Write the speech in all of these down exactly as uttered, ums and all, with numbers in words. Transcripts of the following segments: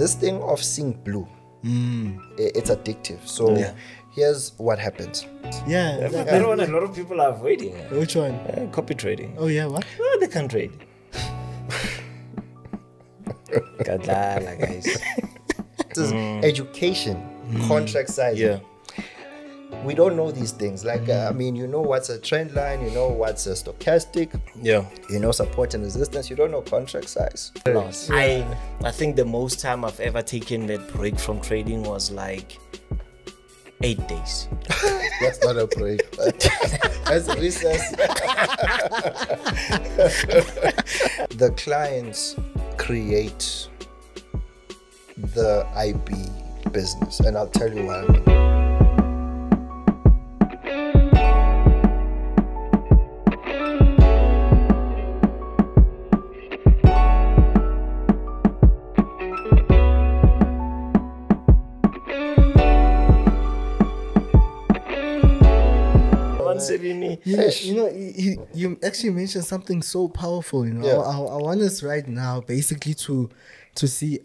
this thing of seeing blue, mm. it's addictive. So yeah. here's what happens. Yeah, yeah like, that one a lot of people are avoiding. Which one? Uh, copy trading. Oh yeah, what? Oh, they can trade. Kadala, guys. This is mm. education, mm. contract sizing. Yeah. We don't know these things. Like, mm. uh, I mean, you know what's a trend line, you know what's a stochastic, yeah. you know support and resistance, you don't know contract size. No, I, I think the most time I've ever taken that break from trading was like eight days. That's not a break. That's recess. The clients create the I B business, and I'll tell you why. I mean. You know, you, know you, you actually mentioned something so powerful. You know, yeah. I, I want us right now basically to to see.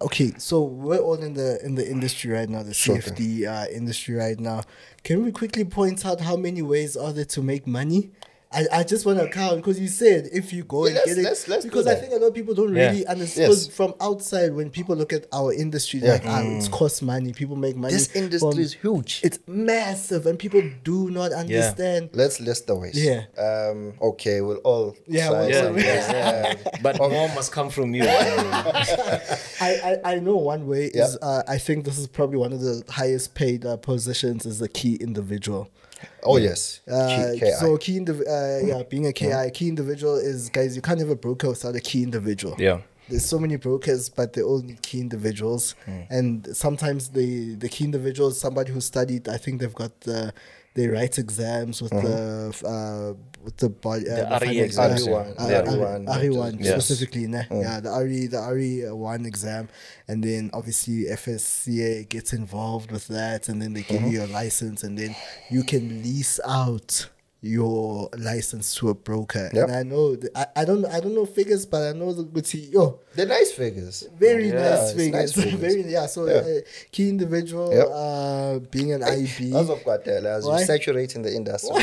Okay, so we're all in the in the industry right now, the C F D sure. uh, industry right now. Can we quickly point out how many ways are there to make money? I, I just want to count, because you said if you go yeah, and let's, get it, let's, let's because I think a lot of people don't yeah. really understand. Yes. From outside, when people look at our industry, yeah. like mm. oh, it's cost money, people make money. This industry from, is huge. It's massive, and people do not understand. Yeah. Let's list the ways. Yeah. Um. Okay, we'll all. Yeah. We'll yeah, all yeah. yeah. But more must come from you. I, I I know one way yeah. is uh, I think this is probably one of the highest paid uh, positions is the key individual. Oh yes. Uh, key, so key indiv uh, yeah, being a K I yeah. key individual is, guys, you can't have a broker without a key individual. Yeah. There's so many brokers, but they all need key individuals, mm. and sometimes the the key individual is somebody who studied. I think they've got the they write exams with mm. the uh, with the body uh, the R E one specifically, nah? mm. yeah, the R E the R E one exam, and then obviously F S C A gets involved with that, and then they give mm -hmm. you a license, and then you can lease out your license to a broker. Yep. And I know the, I, I don't I don't know figures, but I know the good yo they're nice figures, very yeah, nice figures, nice figures. very yeah so yeah. Uh, key individual yep. uh being an I B as of what you're saturating the industry.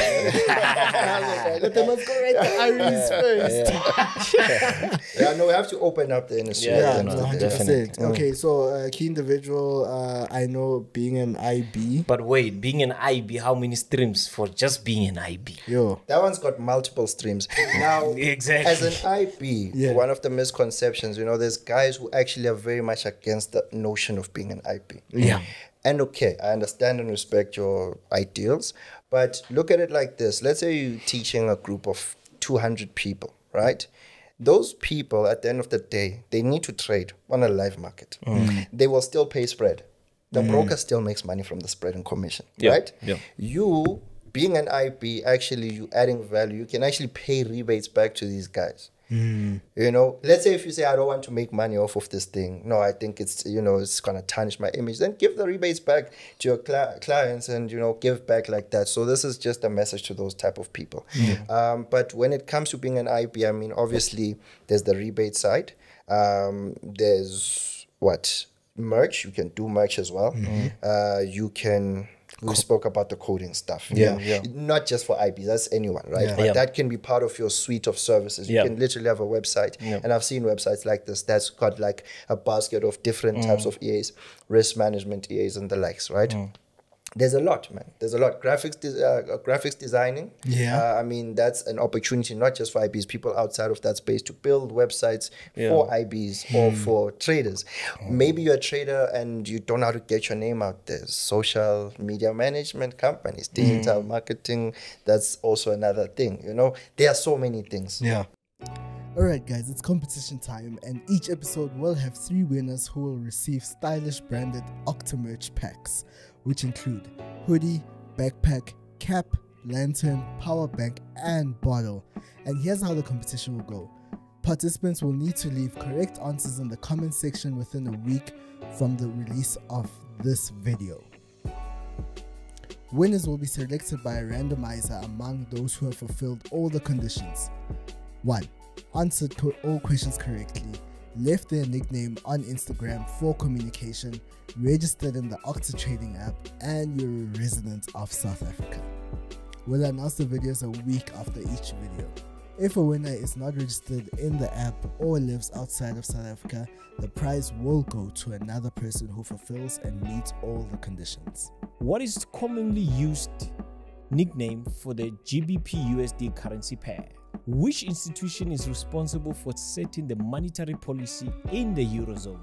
But they must go right to I Rs first. yeah. yeah no we have to open up the industry. Yeah, yeah no, one hundred percent. Okay, so uh, key individual, uh, I know being an I B, but wait, being an I B, how many streams for just being an I B? Yo. That one's got multiple streams. Now, exactly. as an I B, yeah. one of the misconceptions, you know, there's guys who actually are very much against the notion of being an I B. Yeah. And okay, I understand and respect your ideals, but look at it like this. Let's say you're teaching a group of two hundred people, right? Those people, at the end of the day, they need to trade on a live market. Mm. They will still pay spread. The mm. broker still makes money from the spread and commission, yeah. right? Yeah. You... Being an I B, actually, you're adding value. You can actually pay rebates back to these guys. Mm. You know, let's say if you say, I don't want to make money off of this thing. No, I think it's, you know, it's going to tarnish my image. Then give the rebates back to your cl clients and, you know, give back like that. So this is just a message to those type of people. Mm. Um, but when it comes to being an I B, I mean, obviously, there's the rebate side. Um, there's what? Merch. You can do merch as well. Mm-hmm. uh, you can... We spoke about the coding stuff. Yeah. yeah. Not just for I Bs, that's anyone, right? Yeah. But yeah. that can be part of your suite of services. You yeah. can literally have a website. Yeah. And I've seen websites like this that's got like a basket of different mm. types of E As, risk management E As and the likes, right? Mm. There's a lot, man. There's a lot. Graphics de uh, graphics designing. Yeah. Uh, I mean, that's an opportunity, not just for I Bs, people outside of that space to build websites yeah. for I Bs hmm. or for traders. Oh. Maybe you're a trader and you don't know how to get your name out there. Social media management companies, digital mm. marketing. That's also another thing. You know, there are so many things. Yeah. Alright guys, it's competition time, and each episode will have three winners who will receive stylish branded Octa merch packs, which include hoodie, backpack, cap, lantern, power bank, and bottle. And here's how the competition will go. Participants will need to leave correct answers in the comment section within a week from the release of this video. Winners will be selected by a randomizer among those who have fulfilled all the conditions. one. Answered all questions correctly left their nickname on Instagram for communication, registered in the Octa trading app, and you're a resident of South Africa. We'll announce the videos a week after each video. If a winner is not registered in the app or lives outside of South Africa, the prize will go to another person who fulfills and meets all the conditions. What is commonly used nickname for the G B P U S D currency pair? Which institution is responsible for setting the monetary policy in the Eurozone?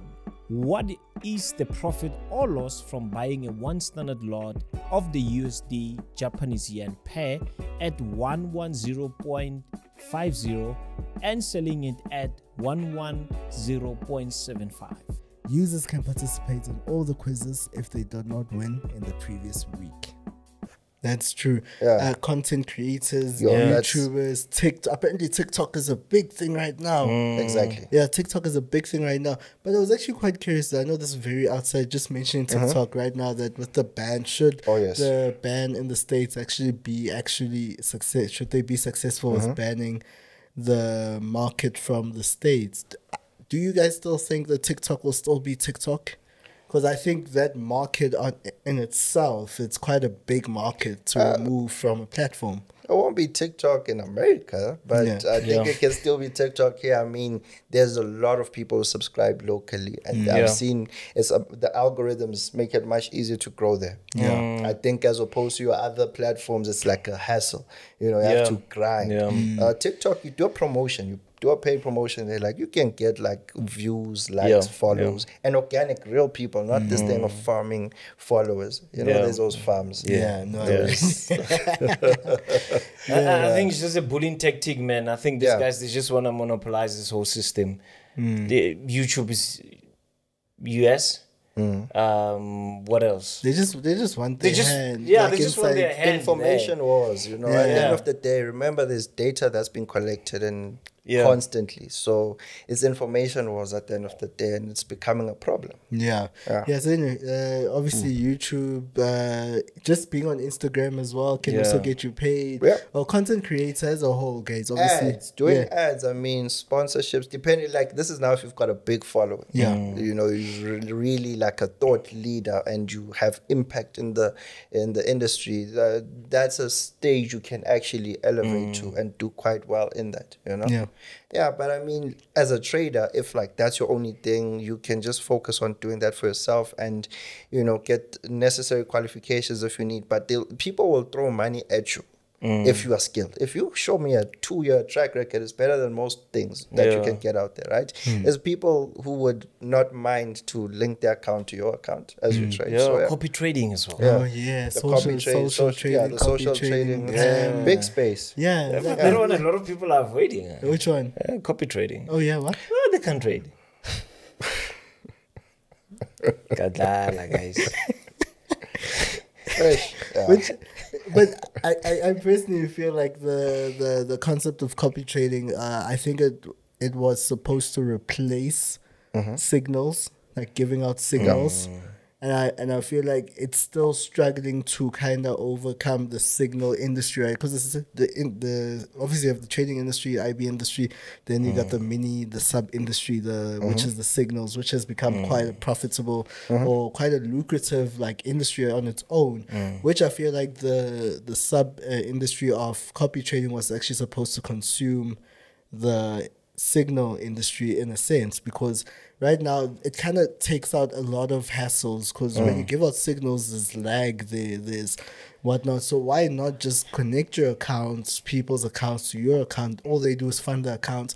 What is the profit or loss from buying a one standard lot of the U S D Japanese yen pair at one hundred ten point five zero and selling it at one hundred ten point seven five? Users can participate in all the quizzes if they did not win in the previous week. That's true. Yeah. Uh, content creators, Yo, YouTubers, TikTok. Apparently TikTok is a big thing right now. Mm. Exactly. Yeah, TikTok is a big thing right now. But I was actually quite curious. That I know this is very outside, just mentioning TikTok uh-huh. right now, that with the ban, should oh, yes. the ban in the States actually be actually success? Should they be successful uh-huh. with banning the market from the States? Do you guys still think that TikTok will still be TikTok? Because I think that market on, in itself, it's quite a big market to uh, remove from a platform. It won't be TikTok in America, but yeah. I think yeah. it can still be TikTok here. I mean, there's a lot of people who subscribe locally, and yeah. I've seen it's uh, the algorithms make it much easier to grow there. Yeah, mm. I think as opposed to your other platforms, it's like a hassle. You know, you yeah. have to grind. Yeah. Mm. Uh, TikTok, you do a promotion, you do a paid promotion, they're like, you can get like views, likes, yeah, follows, yeah. and organic real people, not mm. this thing of farming followers. You know, yeah. there's those farms. Yeah, yeah no. Yeah. yeah. I, I think it's just a bullying tactic, man. I think these yeah. guys, they just want to monopolize this whole system. Mm. The, YouTube is U S. Mm. Um, what else? They just they just want their they just, hand. Yeah, like they just want their hand. Information there. wars, you know, yeah. at the yeah. end of the day, remember there's data that's been collected and yeah. constantly. So it's information wars at the end of the day, and it's becoming a problem. Yeah. Yeah, yeah so anyway, uh, obviously mm. YouTube, uh, just being on Instagram as well can yeah. also get you paid. Yeah. Or content creators as a whole, guys, obviously. Ads, doing yeah. ads, I mean, sponsorships, depending, like this is now if you've got a big following. Yeah. Mm. You know, you're really like a thought leader and you have impact in the, in the industry. Uh, that's a stage you can actually elevate mm. to and do quite well in that, you know? Yeah. Yeah, but I mean, as a trader, if like that's your only thing, you can just focus on doing that for yourself and, you know, get necessary qualifications if you need. But people will throw money at you mm. if you are skilled. If you show me a two-year track record, it's better than most things that yeah. you can get out there, right? Mm. There's people who would not mind to link their account to your account as mm. you trade. Yeah. So, yeah. Copy trading as well. Yeah. Oh, yeah. The social, copy trade, social, social trading. Yeah, the social trading. trading. Yeah. Big space. Yeah. That's yeah. the one a lot of people are avoiding. Which one? Uh, copy trading. Oh, yeah, what? Oh, they can't trade. Kadala, guys. Yeah. Which, but I, I, I personally feel like the, the, the concept of copy trading, uh, I think it it was supposed to replace mm-hmm. signals, like giving out signals. Mm. And I and I feel like it's still struggling to kind of overcome the signal industry, right? Because the in the obviously you have the trading industry, I B industry, then you mm. got the mini, the sub industry, the mm-hmm. which is the signals, which has become mm. quite a profitable mm-hmm. or quite a lucrative like industry on its own. Mm. Which I feel like the the sub uh, industry of copy trading was actually supposed to consume the signal industry in a sense, because right now it kind of takes out a lot of hassles, because mm. when you give out signals, there's lag, there, there's whatnot. So why not just connect your accounts, people's accounts to your account? All they do is fund the account.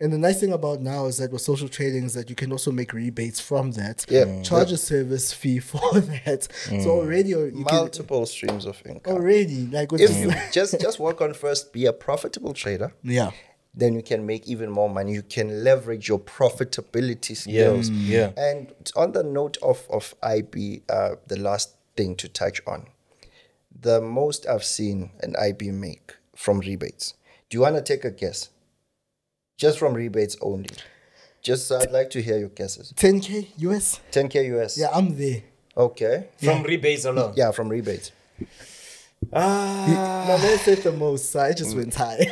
And the nice thing about now is that with social trading is that you can also make rebates from that. Yeah. Charge yeah. a service fee for that. Mm. So already you multiple can, streams of income. Already. Like with if you just just work on first, be a profitable trader. Yeah. Then you can make even more money. You can leverage your profitability skills. Yeah. yeah. And on the note of, of I B, uh, the last thing to touch on, the most I've seen an I B make from rebates. Do you want to take a guess? Just from rebates only. Just uh, I'd like to hear your guesses. ten K U S? ten K U S. Yeah, I'm there. Okay. From yeah. rebates alone? Yeah, from rebates. Ah, my man said the most, so I just went high.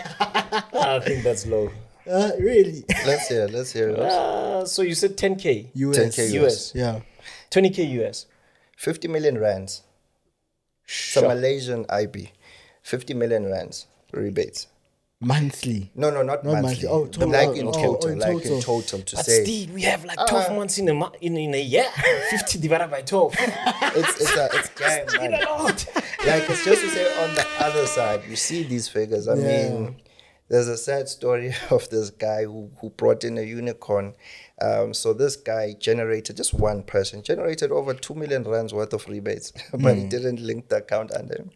I think that's low. Uh, really? Let's hear. Let's hear. Uh, so you said ten K U S. ten K U S. U S. Yeah. twenty K U S. fifty million rands. Sure. So Malaysian I B. fifty million rands rebates. Monthly? No, no, not, not monthly. monthly. Oh, total. Like in total. Oh, in like total. in total to but say. But still, we have like twelve uh, months in a in, in a year. Fifty divided by twelve. it's it's a it's gang, man. A lot. Like it's just to say on the other side, you see these figures. I yeah. mean, there's a sad story of this guy who who brought in a unicorn. Um, so this guy generated, just one person, generated over two million rands worth of rebates, but mm. he didn't link the account under him.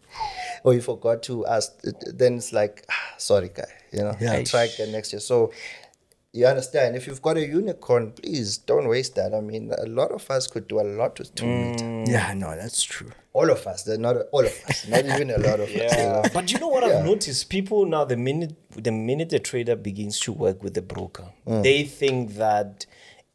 Or he forgot to ask. Then it's like, ah, sorry, guy, you know, yeah. try again next year. So you understand, if you've got a unicorn, please don't waste that. I mean, a lot of us could do a lot with two mm. meters. Yeah, no, that's true. All of us, they're not all of us, not even a lot of yeah. us. You know? But you know what yeah. I've noticed? People now, the minute the minute the trader begins to work with the broker, mm. they think that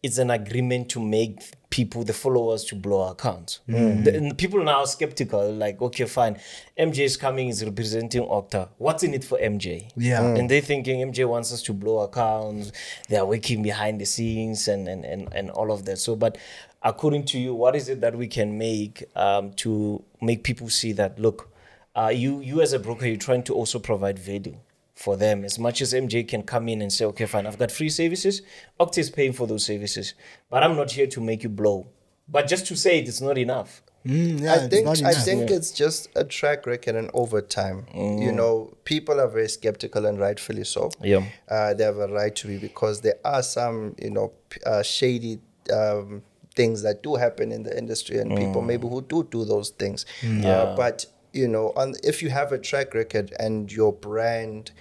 it's an agreement to make people, the followers, to blow accounts. Mm. The, and people now are skeptical, like, okay, fine. M J is coming, is representing Octa. What's in it for M J? Yeah. Mm. And they're thinking M J wants us to blow accounts. They are working behind the scenes and, and, and, and all of that. So, but according to you, what is it that we can make um, to make people see that, look, uh, you, you as a broker, you're trying to also provide value for them, as much as M J can come in and say, okay, fine, I've got free services, Octa is paying for those services, but I'm not here to make you blow. But just to say it, it's not enough. Mm, yeah, I think, it's, I think yeah. it's just a track record and over time. Mm. You know, people are very skeptical and rightfully so. Yeah. Uh, they have a right to be because there are some, you know, uh, shady um, things that do happen in the industry and mm. people maybe who do do those things. Mm. Yeah. Uh, but you know, on, if you have a track record and your brand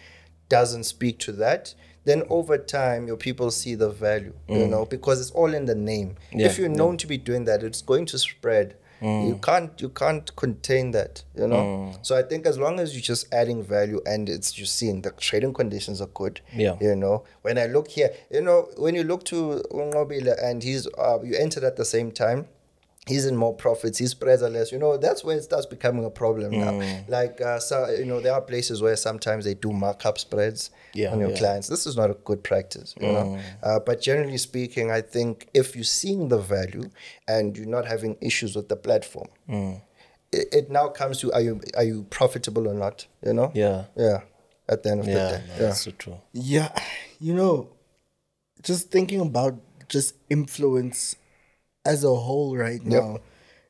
doesn't speak to that, then over time, your people see the value, mm. you know, because it's all in the name. Yeah. If you're known yeah. to be doing that, it's going to spread. Mm. You can't, you can't contain that, you know. Mm. So I think as long as you're just adding value and it's, you're seeing the trading conditions are good, yeah. you know. When I look here, you know, when you look to Nqobile and he's, uh, you entered at the same time, he's in more profits, his spreads are less. You know, that's where it starts becoming a problem now. Mm. Like, uh, so, you know, there are places where sometimes they do markup spreads yeah, on your yeah. clients. This is not a good practice, you mm. know. Uh, but generally speaking, I think if you're seeing the value and you're not having issues with the platform, mm. it, it now comes to, are you are you profitable or not, you know? Yeah. Yeah, at the end of yeah, the day. No, yeah, that's so true. Yeah, you know, just thinking about just influence as a whole right now, yep.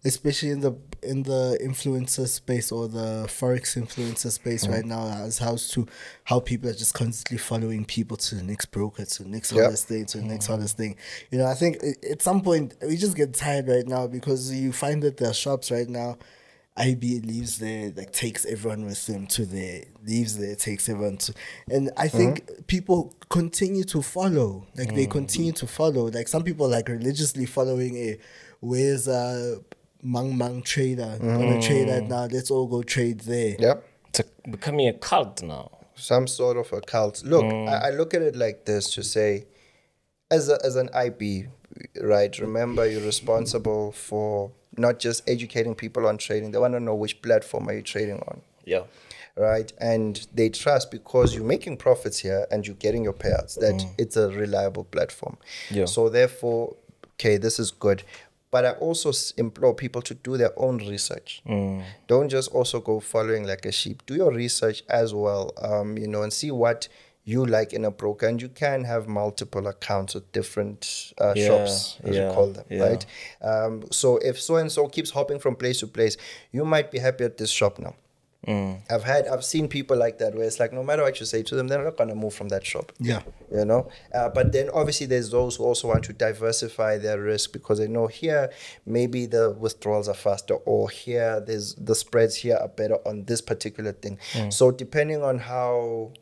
especially in the in the influencer space or the forex influencer space mm. right now, as how to how people are just constantly following people to the next broker, to the next yep. hardest thing, to the mm. next hardest thing. You know, I think at some point we just get tired right now because you find that there are shops right now. I B leaves there, like takes everyone with them to their, leaves there, takes everyone to, and I think mm-hmm. people continue to follow, like mm. they continue to follow, like some people like religiously following a, where's a Mang Mang trader, mm. gonna trade right now, let's all go trade there. Yep. It's a, becoming a cult now. Some sort of a cult. Look, mm. I, I look at it like this to say, as, a, as an I B, right, remember you're responsible for not just educating people on trading. They want to know which platform are you trading on. Yeah. Right? And they trust because you're making profits here and you're getting your payouts that mm. it's a reliable platform. Yeah. So therefore, okay, this is good. But I also implore people to do their own research. Mm. Don't just also go following like a sheep. Do your research as well, um, you know, and see what you like in a broker, and you can have multiple accounts with different uh, yeah, shops, as yeah, you call them, yeah. right? Um, so if so-and-so keeps hopping from place to place, you might be happy at this shop now. Mm. I've had, I've seen people like that where it's like, no matter what you say to them, they're not going to move from that shop. Yeah. You know, uh, but then obviously there's those who also want to diversify their risk because they know here, maybe the withdrawals are faster or here there's the spreads here are better on this particular thing. Mm. So depending on how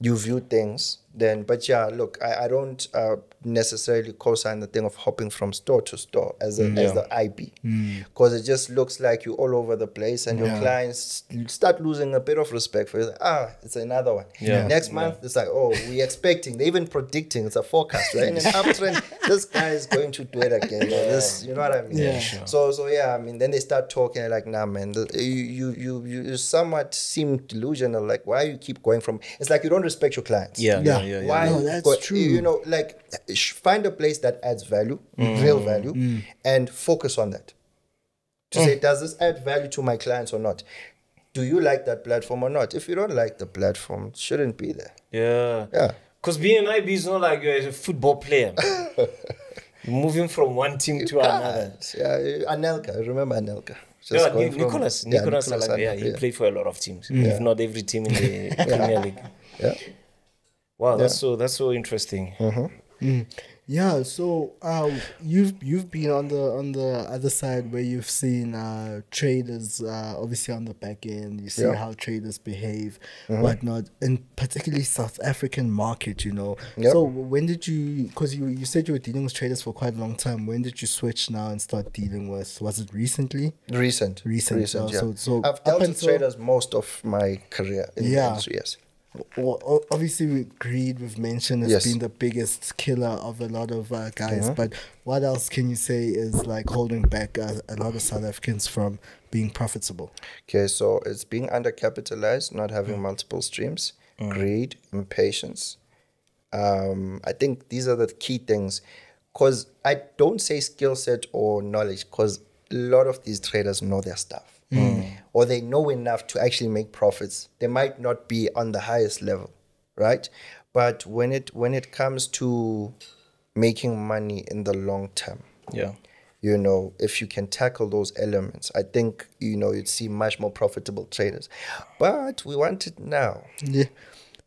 you view things then, but yeah, look, I, I don't uh, necessarily co-sign the thing of hopping from store to store as, a, yeah. as the I B, because mm. it just looks like you're all over the place and yeah. your clients start losing a bit of respect for you. Like, ah, it's another one. Yeah. Next month, yeah. it's like, oh, we're expecting, they're even predicting, it's a forecast, right? In an uptrend, this guy is going to do it again. Yeah. This, you know what I mean? Yeah. Sure. So, so yeah, I mean, then they start talking like, nah, man, the, you, you, you, you somewhat seem delusional. Like, why you keep going from, it's like you don't respect your clients. Yeah. yeah. yeah, yeah. Why? No, that's but, true. You know, like find a place that adds value, mm. real value, mm. and focus on that. To mm. say, does this add value to my clients or not? Do you like that platform or not? If you don't like the platform, it shouldn't be there. Yeah. Yeah. Because being an I B is not like you're a football player. Moving from one team you to can't. another. Yeah, Anelka. Remember Anelka? Just yeah, Nicholas. From, Nicholas, yeah, Nicholas Alabia, Anelka, he yeah. played for a lot of teams, mm. if not every team in the yeah. Premier League. Yeah. Wow, yeah. that's so that's so interesting. Mm-hmm. mm. Yeah. So um, you've you've been on the on the other side where you've seen uh, traders, uh, obviously on the back end. You see yeah. how traders behave, mm-hmm. whatnot, and particularly South African market. You know. Yep. So when did you? Because you you said you were dealing with traders for quite a long time. When did you switch now and start dealing with? Was it recently? Recent. Recent. Recent yeah. So so I've dealt with traders most of my career in yeah. the industry. Yes. Well, obviously, greed we've mentioned has yes. been the biggest killer of a lot of uh, guys. Mm-hmm. But what else can you say is like holding back a, a lot of South Africans from being profitable? Okay, so it's being undercapitalized, not having mm. multiple streams, mm. greed, impatience. Um, I think these are the key things. Because I don't say skill set or knowledge, because a lot of these traders know their stuff. Mm. Or they know enough to actually make profits. They might not be on the highest level, right? But when it when it comes to making money in the long term, yeah, you know, if you can tackle those elements, I think, you know, you'd see much more profitable traders. But we want it now. Yeah.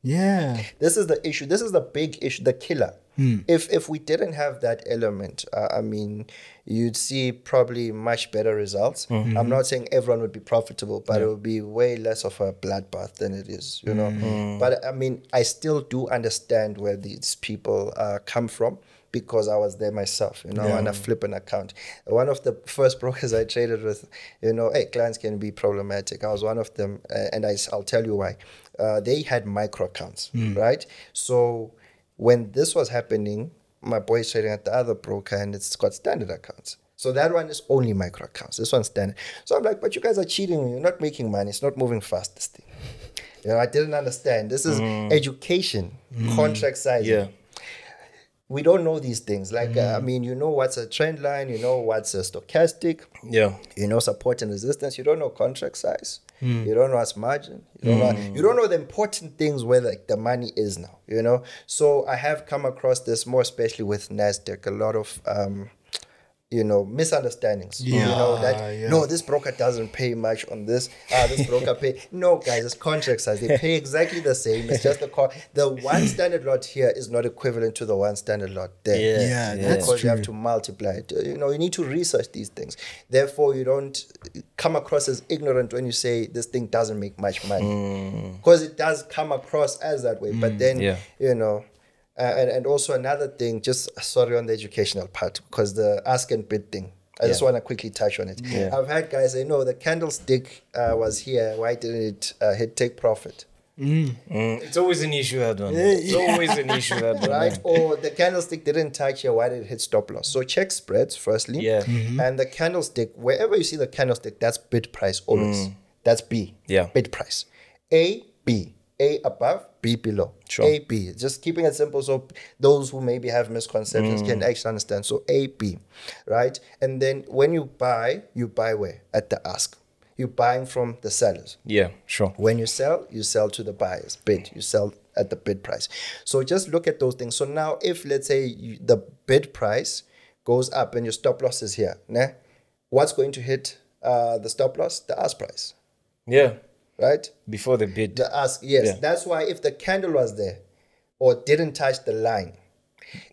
Yeah. This is the issue. This is the big issue, the killer. Hmm. If if we didn't have that element, uh, I mean, you'd see probably much better results. Mm-hmm. I'm not saying everyone would be profitable, but yeah. it would be way less of a bloodbath than it is, you know. Mm-hmm. But I mean, I still do understand where these people uh, come from because I was there myself, you know, yeah. and I flip an account. One of the first brokers I traded with, you know, hey, clients can be problematic. I was one of them, uh, and I, I'll tell you why. Uh, they had micro accounts, mm. right? So when this was happening, my boy is trading at the other broker and it's got standard accounts. So that one is only micro accounts. This one's standard. So I'm like, but you guys are cheating. You're not making money. It's not moving fast, this thing. You know, I didn't understand. This is mm. education, mm. contract sizing. Yeah. We don't know these things. Like, mm. uh, I mean, you know what's a trend line. You know what's a stochastic. Yeah. You know support and resistance. You don't know contract size. Mm. You don't know what's margin. You don't, mm. know, you don't know the important things where like the money is now, you know. So I have come across this more especially with NASDAQ, a lot of, um, you know, misunderstandings. Yeah, you know, that, yeah. no, this broker doesn't pay much on this. Ah, this broker pay. No, guys, it's contract size. They pay exactly the same. It's just the call. The one standard lot here is not equivalent to the one standard lot there. Yeah, yeah, yeah. That's because true. You have to multiply it. You know, you need to research these things. Therefore, you don't come across as ignorant when you say this thing doesn't make much money. Because mm. it does come across as that way. Mm, but then, yeah. you know, Uh, and, and also another thing, just sorry on the educational part, because the ask and bid thing, I yeah. just want to quickly touch on it. Yeah. I've had guys say, no, the candlestick uh, was here. Why didn't it uh, hit take profit? Mm. Mm. It's always an issue, that one. It's always an issue, that one. Right? Or the candlestick didn't touch here. Why did it hit stop loss? So check spreads, firstly. Yeah. Mm-hmm. And the candlestick, wherever you see the candlestick, that's bid price always. Mm. That's B. Yeah. Bid price. A, B. A above, B below. Sure. A, B. Just keeping it simple so those who maybe have misconceptions mm. can actually understand. So A, B, right? And then when you buy, you buy where? At the ask. You're buying from the sellers. Yeah, sure. When you sell, you sell to the buyers. Bid. You sell at the bid price. So just look at those things. So now if, let's say, you, the bid price goes up and your stop loss is here, né? What's going to hit uh, the stop loss? The ask price. Yeah. Right? Before the bid. The ask, yes. Yeah. That's why if the candle was there or didn't touch the line,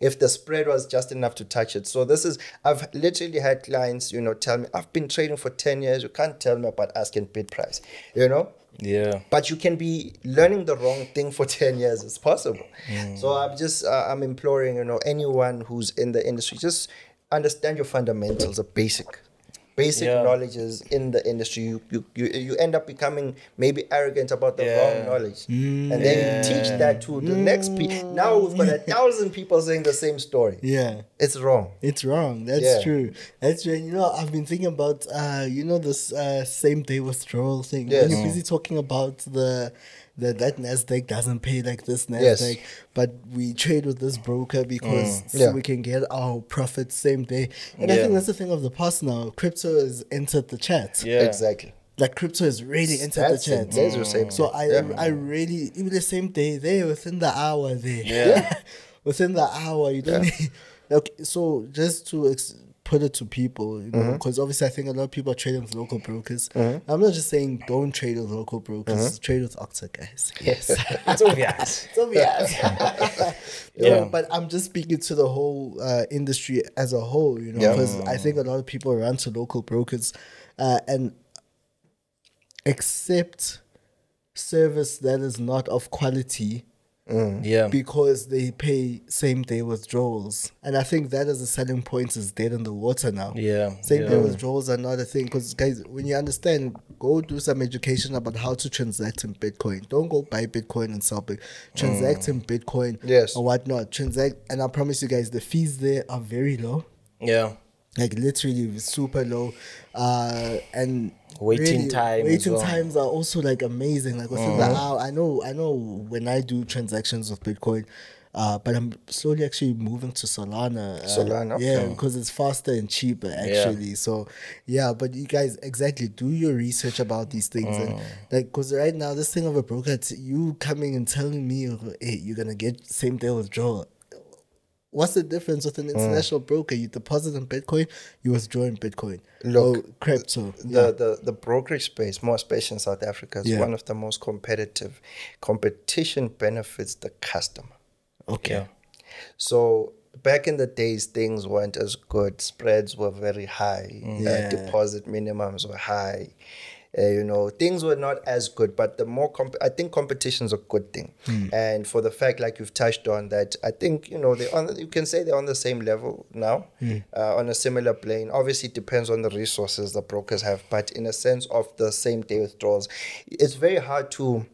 if the spread was just enough to touch it. So this is, I've literally had clients, you know, tell me, I've been trading for ten years. You can't tell me about ask and bid price, you know? Yeah. But you can be learning the wrong thing for ten years. It's possible. Mm. So I'm just, uh, I'm imploring, you know, anyone who's in the industry, just understand your fundamentals, the basic. Basic yeah. knowledge is in the industry. You, you you you end up becoming maybe arrogant about the yeah. wrong knowledge. Mm, and then yeah. you teach that to the mm. next people. Now we've got a thousand people saying the same story. Yeah. It's wrong. It's wrong. That's yeah. true. That's true. You know, I've been thinking about, uh, you know, this uh, same day withdrawal thing. Yes. When you're busy talking about the that that Nasdaq doesn't pay like this Nasdaq, yes. but we trade with this broker because mm. yeah. so we can get our profits same day. And yeah. I think that's the thing of the past now. Crypto has entered the chat. Yeah, exactly. Like crypto has really entered that's the chat. Mm. So I, yeah. I really even the same day there within the hour there. Yeah, within the hour you don't. Yeah. Need, okay, so just to. Ex put it to people, you know, because mm-hmm. obviously I think a lot of people are trading with local brokers. Mm-hmm. I'm not just saying don't trade with local brokers, mm-hmm. trade with Octa, guys. Yes. It's obvious. It's obvious. Yeah. You know, but I'm just speaking to the whole uh, industry as a whole, you know, because yeah. I think a lot of people run to local brokers uh, and accept service that is not of quality. Mm. Yeah, because they pay same day withdrawals, and I think that is a selling point is dead in the water now. Yeah, same yeah. day withdrawals are not a thing because guys, when you understand, go do some education about how to transact in Bitcoin. Don't go buy Bitcoin and sell Bitcoin. Transact mm. in Bitcoin, yes, or whatnot. Transact, and I promise you guys, the fees there are very low. Yeah, like literally super low, uh, and. Waiting really, time waiting well. times are also like amazing. Like within mm. the hour, I know I know when I do transactions with Bitcoin, uh, but I'm slowly actually moving to Solana. Uh, Solana, yeah, okay. because it's faster and cheaper actually. Yeah. So yeah, but you guys exactly do your research about these things, mm. and like because right now this thing of a broker, you coming and telling me, hey, you're gonna get same day withdrawal. What's the difference with an international mm. broker? You deposit in Bitcoin, you withdraw in Bitcoin. Look, oh, crypto. The, yeah. the, the brokerage space, more space in South Africa, is yeah. one of the most competitive. Competition benefits the customer. Okay. Yeah. So back in the days, things weren't as good. Spreads were very high. Mm. Uh, yeah. Deposit minimums were high. Uh, you know, things were not as good, but the more, comp I think competition's a good thing. Mm. And for the fact, like you've touched on that, I think, you know, they on, you can say they're on the same level now, mm. uh, on a similar plane. Obviously, it depends on the resources the brokers have, but in a sense of the same day withdrawals, it's very hard to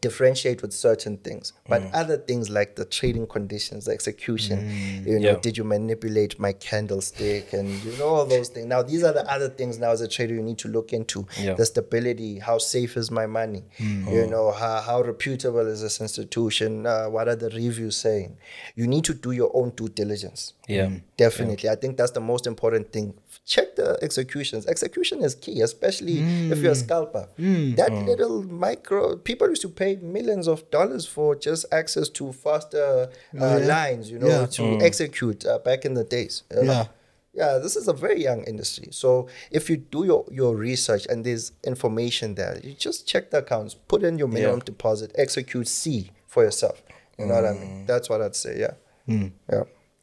differentiate with certain things, but mm. other things like the trading conditions, the execution, mm. you know, yeah. did you manipulate my candlestick and you know, all those things. Now, these are the other things now as a trader you need to look into. Yeah. The stability, how safe is my money? Mm. You oh. know, how, how reputable is this institution? Uh, what are the reviews saying? You need to do your own due diligence. Yeah, mm. definitely. Yeah. I think that's the most important thing. Check the executions. Execution is key, especially mm. if you're a scalper. Mm. That oh. little micro, people used to pay millions of dollars for just access to faster uh, uh, lines, you know, yeah. to mm. execute uh, back in the days. You know? Yeah. Yeah, this is a very young industry. So if you do your, your research and there's information there, you just check the accounts, put in your minimum yeah. deposit, execute, see for yourself. You mm. know what I mean? That's what I'd say, yeah. Mm. Yeah.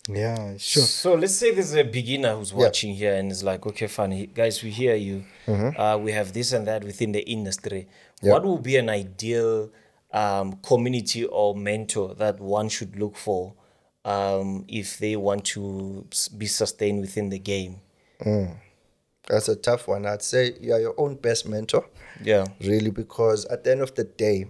Yeah, sure. So let's say there's a beginner who's watching yeah. here and is like, okay, fine, guys, we hear you. Mm-hmm. uh, we have this and that within the industry. Yeah. What would be an ideal um, community or mentor that one should look for um, if they want to be sustained within the game? Mm. That's a tough one. I'd say you are your own best mentor. Yeah. Really, because at the end of the day,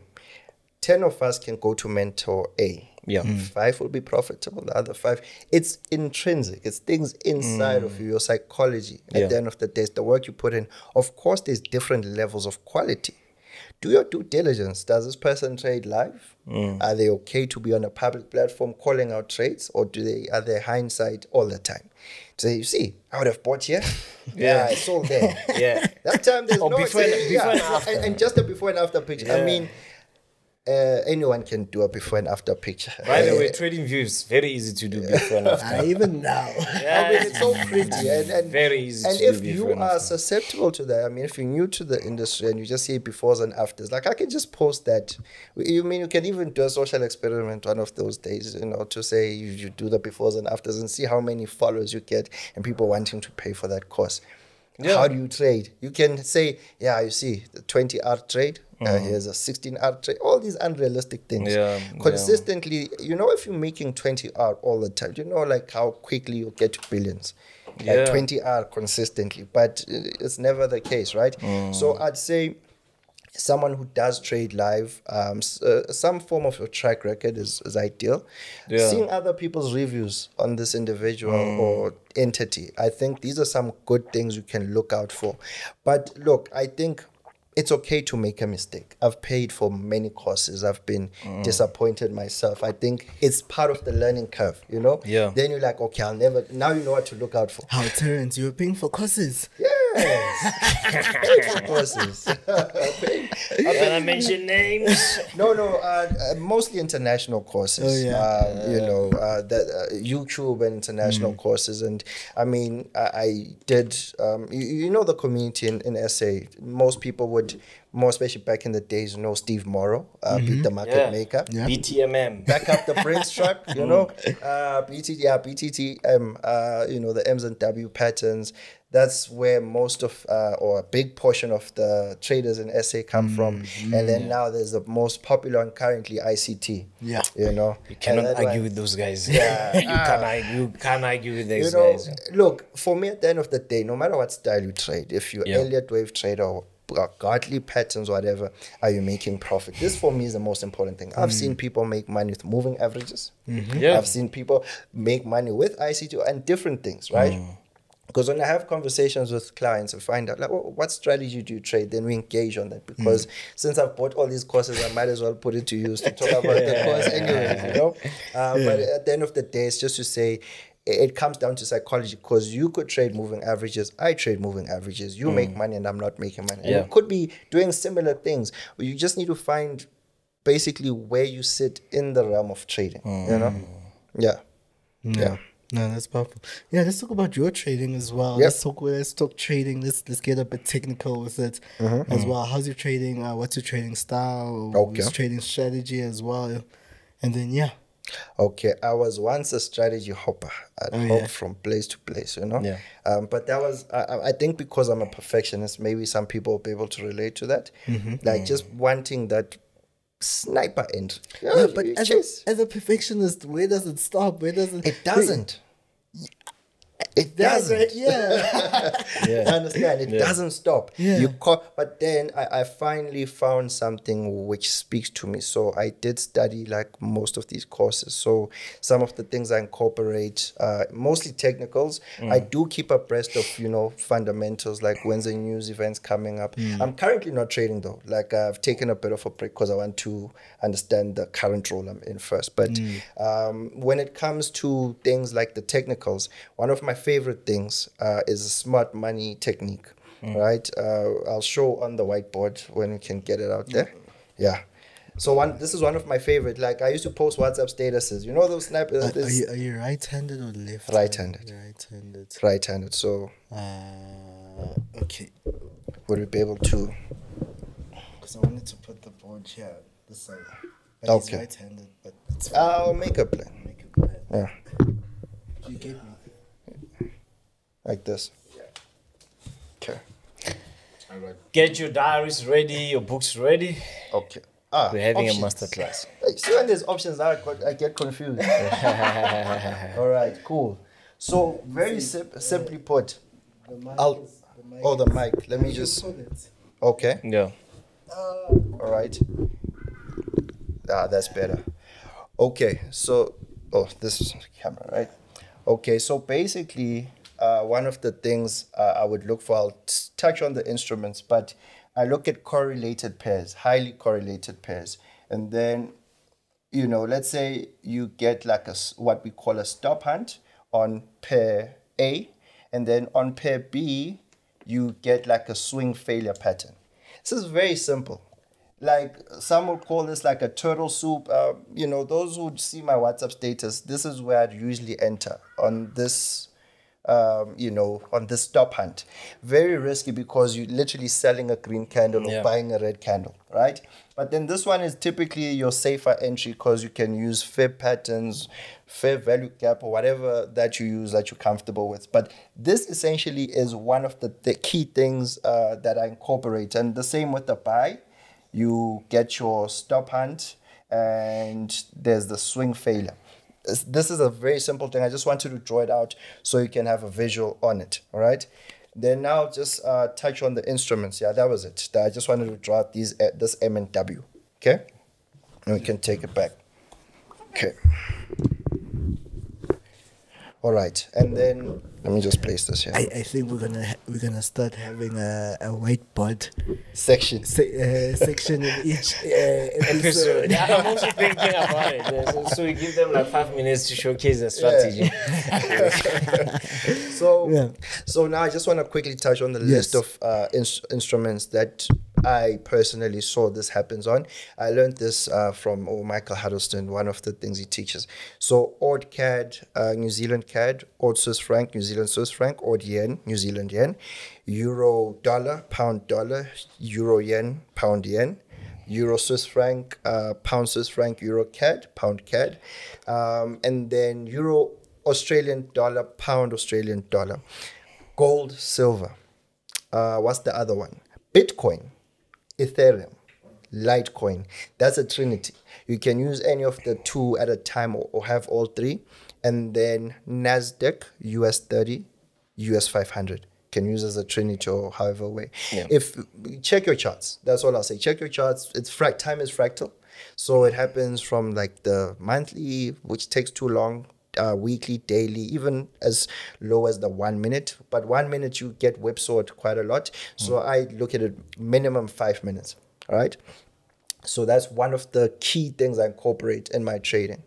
ten of us can go to mentor A. Yeah, mm. five will be profitable. The other five, it's intrinsic. It's things inside mm. of you, your psychology. At yeah. the end of the day, it's the work you put in. Of course, there's different levels of quality. Do your due diligence. Does this person trade live? Mm. Are they okay to be on a public platform calling out trades, or do they are they hindsight all the time? So you see, I would have bought here. Yeah, yeah I sold there. Yeah, that time there's or no before, and, before yeah. and after, and, and just a before and after picture. Yeah. I mean. Uh, anyone can do a before and after picture. By the uh, way, trading view is very easy to do yeah. before and after. Even now. Yeah. I mean, it's so pretty. And, and, very easy and to do. And if you and are after. susceptible to that, I mean, if you're new to the industry and you just see befores and afters, like I can just post that. You mean you can even do a social experiment one of those days, you know, to say you, you do the befores and afters and see how many followers you get and people wanting to pay for that course. Yeah. How do you trade? You can say, yeah, you see, the twenty R trade, mm. uh, here's a sixteen R trade, all these unrealistic things. Yeah, Consistently, yeah. you know, if you're making twenty R all the time, you know, like how quickly you get to billions. Yeah. Like twenty R consistently, but it's never the case, right? Mm. So I'd say someone who does trade live, um, uh, some form of your track record is, is ideal. Yeah. Seeing other people's reviews on this individual mm. or entity, I think these are some good things you can look out for. But look, I think it's okay to make a mistake. I've paid for many courses. I've been mm. disappointed myself. I think it's part of the learning curve, you know? Yeah. Then you're like, okay, I'll never, now you know what to look out for. How, Terence, you were paying for courses? Yes. Paying for courses. Can I mention names? No, no, uh, uh, mostly international courses. Oh, yeah. Um, uh, you know, uh, that, uh, YouTube and international mm. courses. And I mean, I, I did, um, you, you know the community in, in S A, most people would, more especially back in the days, you know, Steve Morrow, uh, mm-hmm. beat the market yeah. maker. Yeah. B T M M. Back up the brain strap, you know. Uh, B T, yeah, B T T M, uh, you know, the M's and W patterns. That's where most of, uh, or a big portion of the traders in S A come mm-hmm. from. And then yeah. now there's the most popular and currently I C T. Yeah. You know. You cannot argue one, with those guys. Yeah. you, uh, can't argue, you can't argue with those you know, guys. Look, for me at the end of the day, no matter what style you trade, if you're yeah. Elliott Wave trader or godly patterns, whatever, are you making profit? This for me is the most important thing. I've mm. seen people make money with moving averages. Mm-hmm. yeah. I've seen people make money with I C T and different things, right? Mm. Because when I have conversations with clients and find out, like, well, what strategy do you trade? Then we engage on that. Because mm. since I've bought all these courses, I might as well put it to use to talk about the course anyway, you know? Uh, yeah. But at the end of the day, it's just to say, it comes down to psychology, because you could trade moving averages. I trade moving averages. You mm. make money and I'm not making money. Yeah. You could be doing similar things. But you just need to find basically where you sit in the realm of trading, mm. you know? Yeah. Mm. Yeah. No, that's powerful. Yeah, let's talk about your trading as well. Yep. Let's talk let's talk trading. Let's let's get a bit technical with it mm-hmm. as well. How's your trading? Uh, what's your trading style? Okay. What's trading strategy as well? And then, yeah. Okay, I was once a strategy hopper. I'd oh, hop yeah. from place to place, you know? Yeah. Um, but that was, I, I think because I'm a perfectionist, maybe some people will be able to relate to that. Mm-hmm. Like mm. just wanting that sniper end. Yeah, yeah, but as a, as a perfectionist, where does it stop? Where does it? It doesn't. Wait. It doesn't. It, yeah. yeah. I understand. It yeah. doesn't stop. Yeah. You call, but then I, I finally found something which speaks to me. So I did study like most of these courses. So some of the things I incorporate, uh, mostly technicals. Mm. I do keep abreast of, you know, fundamentals, like when's the news events coming up. Mm. I'm currently not trading though. Like I've taken a bit of a break because I want to understand the current role I'm in first. But mm. um, when it comes to things like the technicals, one of my favorite things uh, is a smart money technique, mm. right? Uh, I'll show on the whiteboard when we can get it out there. Yeah. So one, this is one of my favorite. Like I used to post WhatsApp statuses. You know those snipers. Uh, are, you, are you right-handed or left? Right-handed. Right-handed. Right-handed. So. Uh, okay. Would we be able to? Because I wanted to put the board here, this side. But okay. It's right-handed, but it's right I'll make a plan. Make a plan. Yeah. You get me. Like this. Yeah. Okay. All right. Get your diaries ready, your books ready. Okay. Ah, we're having options. A master class. See, when there's options, I I get confused. All right, cool. So very sim simply put, the mic I'll. Is, the mic oh, the mic. Let me just. Okay. Yeah. All right. Ah, that's better. Okay. So, oh, this is the camera, right? Okay. So basically. Uh, one of the things uh, I would look for, I'll touch on the instruments, but I look at correlated pairs, highly correlated pairs. And then, you know, let's say you get like a, what we call a stop hunt on pair A, and then on pair B, you get like a swing failure pattern. This is very simple. Like some would call this like a turtle soup. Uh, you know, those who see my WhatsApp status, this is where I'd usually enter on this Um, you know, on the stop hunt. Very risky because you're literally selling a green candle yeah. or buying a red candle, right? But then this one is typically your safer entry because you can use fair patterns, fair value gap, or whatever that you use that you're comfortable with. But this essentially is one of the, the key things uh, that I incorporate. And the same with the buy. You get your stop hunt and there's the swing failure. This is a very simple thing. I just wanted to draw it out so you can have a visual on it, all right? Then now just uh, touch on the instruments. Yeah, that was it. I just wanted to draw out these, uh, this M and W, okay? And we can take it back. Okay. All right, and then let me just place this here. I, I think we're gonna we're gonna start having a, a whiteboard section se uh, section in each uh, episode. Yeah, I'm also thinking about it. Yeah, so, so we give them like five minutes to showcase the strategy. Yeah. so yeah. so now I just want to quickly touch on the yes. list of uh, ins instruments that I personally saw this happens on. I learned this uh, from oh, Michael Huddleston, one of the things he teaches. So O R D C A D, uh, New Zealand C A D, O R D Swiss franc, New Zealand Swiss franc, O R D yen, New Zealand yen, euro dollar, pound dollar, euro yen, pound yen, euro Swiss franc, uh, pound Swiss franc, euro C A D, pound C A D, um, and then euro Australian dollar, pound Australian dollar, gold, silver. Uh, what's the other one? Bitcoin, Ethereum, Litecoin. That's a trinity. You can use any of the two at a time, or, or have all three. And then NASDAQ, U S thirty, U S five hundred. Can use as a trinity or however way. Yeah. If check your charts. That's all I'll say. Check your charts. It's fract time is fractal. So it happens from like the monthly, which takes too long, Uh, weekly, daily, even as low as the one minute. But one minute you get whipsawed quite a lot. So mm. I look at it minimum five minutes. All right. So that's one of the key things I incorporate in my trading.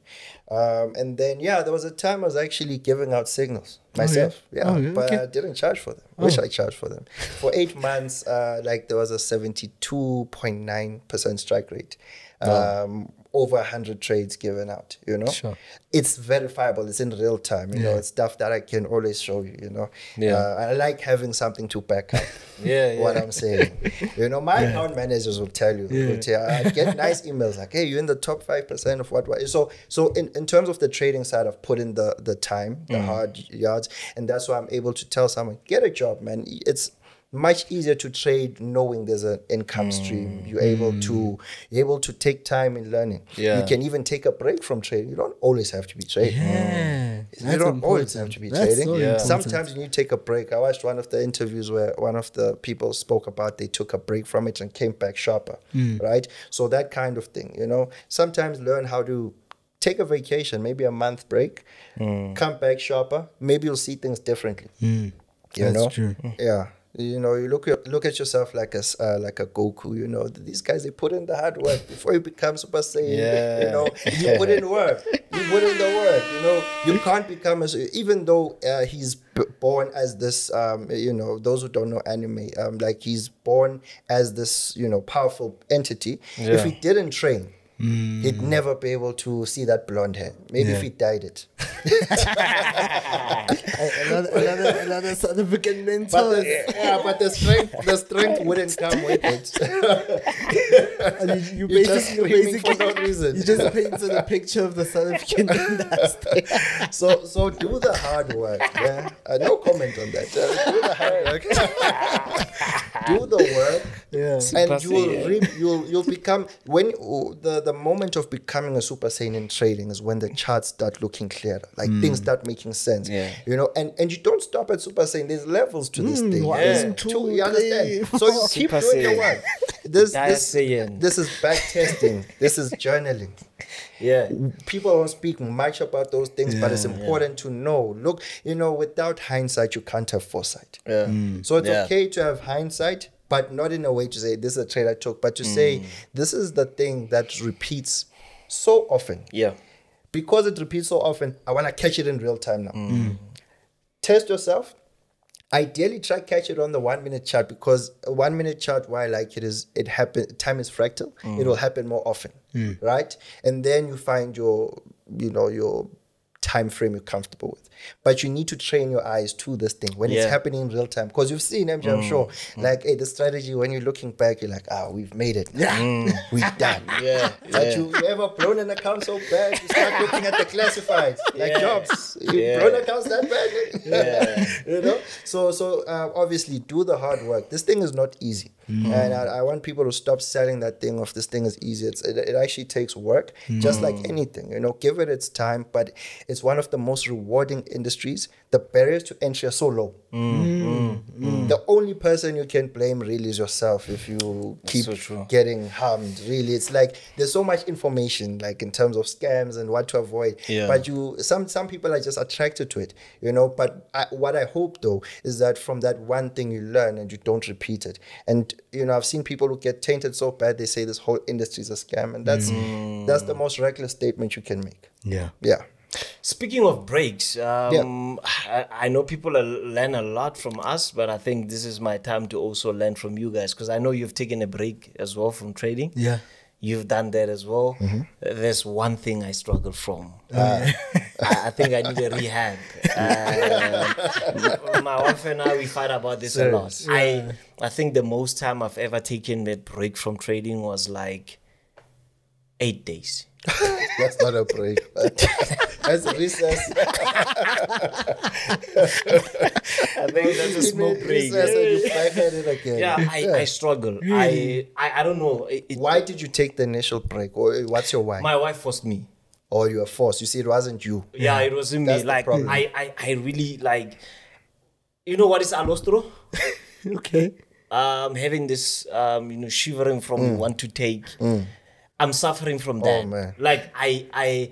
Um, and then, yeah, there was a time I was actually giving out signals myself. Oh, yeah, yeah. Oh, yeah. But okay. I didn't charge for them. Oh. Wish I charged for them. For eight months, uh, like there was a seventy-two point nine percent strike rate. Wow. Um, over one hundred trades given out, you know. Sure. It's verifiable. It's in real time, you yeah. know. It's stuff that I can always show you, you know. Yeah. Uh, I like having something to back up yeah, yeah. what I'm saying. You know, my yeah. account managers will tell you. Yeah. Will tell, I get nice emails like, hey, you're in the top five percent of what, what. So so in, in terms of the trading side, I've put in the, the time, the mm. hard yards, and that's why I'm able to tell someone, get a job, man. It's much easier to trade knowing there's an income stream. You're able mm. to you're able to take time in learning. Yeah. You can even take a break from trading. You don't always have to be trading. Yeah. You That's don't important. always have to be That's trading. So yeah. Sometimes you need to take a break. I watched one of the interviews where one of the people spoke about they took a break from it and came back sharper. Mm. Right? So that kind of thing, you know. Sometimes learn how to take a vacation, maybe a month break, mm. come back sharper. Maybe you'll see things differently. Mm. You That's know? True. Yeah. You know, you look look at yourself like a uh, like a Goku. You know, these guys, they put in the hard work before you become Super Saiyan. Yeah. You know, you put in work. You put in the work. You know, you can't become a even though uh, he's born as this. Um, you know, those who don't know anime, um, like he's born as this. You know, powerful entity. Yeah. If he didn't train, Mm. he'd never be able to see that blonde hair. Maybe yeah. if he dyed it. another, another, another South African mentor. But the, yeah, but the strength, the strength wouldn't come with it. And you, you You're basically, just basically for no reason. You just painted a picture of the South African industry. So, so do the hard work. Yeah, uh, no comment on that. Uh, do the hard work. Do the work. Yeah, and you will reap, you'll you'll become when the. The moment of becoming a Super Saiyan in trading is when the charts start looking clearer, like mm. things start making sense. Yeah. You know, and, and you don't stop at Super Saiyan. There's levels to mm, this thing. One, yeah. two, two, you understand? So you keep Super doing Saiyan. your work. This, this, this is back testing. This is journaling. Yeah. People don't speak much about those things, yeah, but it's important yeah. to know. Look, you know, without hindsight, you can't have foresight. Yeah. Mm. So it's yeah. okay to have hindsight, but not in a way to say, this is a trade I took, but to mm. say, this is the thing that repeats so often. Yeah. Because it repeats so often, I want to catch it in real time now. Mm. Test yourself. Ideally, try catch it on the one-minute chart, because a one-minute chart, why I like it is, it happen, time is fractal. Mm. It will happen more often, mm. right? And then you find your, you know, your time frame you're comfortable with. But you need to train your eyes to this thing when yeah. it's happening in real time. Because you've seen, M J, mm. I'm sure, mm. like, hey, the strategy, when you're looking back, you're like, ah, we've made it. Mm. We've done. Yeah. But yeah. you've ever blown an account so bad, you start looking at the classifieds, like yeah. jobs. You've yeah. blown accounts that bad. Yeah. You know? So, so uh, obviously, do the hard work. This thing is not easy. Mm. And I, I want people to stop selling that thing of this thing is easy. It's, it, it actually takes work, mm. just like anything. You know, give it its time, but it's one of the most rewarding industries. The barriers to entry are so low. Mm. Mm. Mm. Mm. Mm. The only person you can blame really is yourself if you keep so getting harmed, really. It's like there's so much information, like in terms of scams and what to avoid. Yeah. But you some some people are just attracted to it, you know. But I, what I hope, though, is that from that one thing you learn and you don't repeat it. And, you know, I've seen people who get tainted so bad, they say this whole industry is a scam. And that's, mm. that's the most reckless statement you can make. Yeah. Yeah. Speaking of breaks, um, yeah. I, I know people learn a lot from us, but I think this is my time to also learn from you guys, because I know you've taken a break as well from trading. Yeah. You've done that as well. Mm-hmm. There's one thing I struggle from. Uh, I think I need a rehab. Uh, my wife and I, we fight about this so, a lot. Yeah. I, I think the most time I've ever taken that break from trading was like eight days. That's not a break. That's recess. I think that's a small break. Yeah, I, I struggle. I, I I don't know. It, it, why did you take the initial break? Or what's your why? My wife forced me. Or you were forced. You see, it wasn't you. Yeah, it wasn't that's me. Like I, I, I really like. You know what is alostro? Okay. Um, having this, um, you know, shivering from mm. want to take. Mm. I'm suffering from that. Oh, man. Like I, I,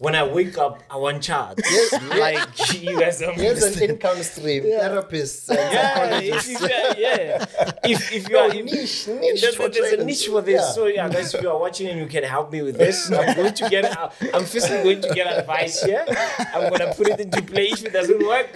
when I wake up, I want charge. Yes, like you guys don't Here's understand. An income stream, yeah. therapists, and yeah, if you are, yeah. If if you no, are if, niche, niche there's, there's a niche for this. Yeah. So yeah, guys, if you are watching and you can help me with this, I'm going to get. I'm physically going to get advice here. I'm gonna put it into play. If it doesn't work,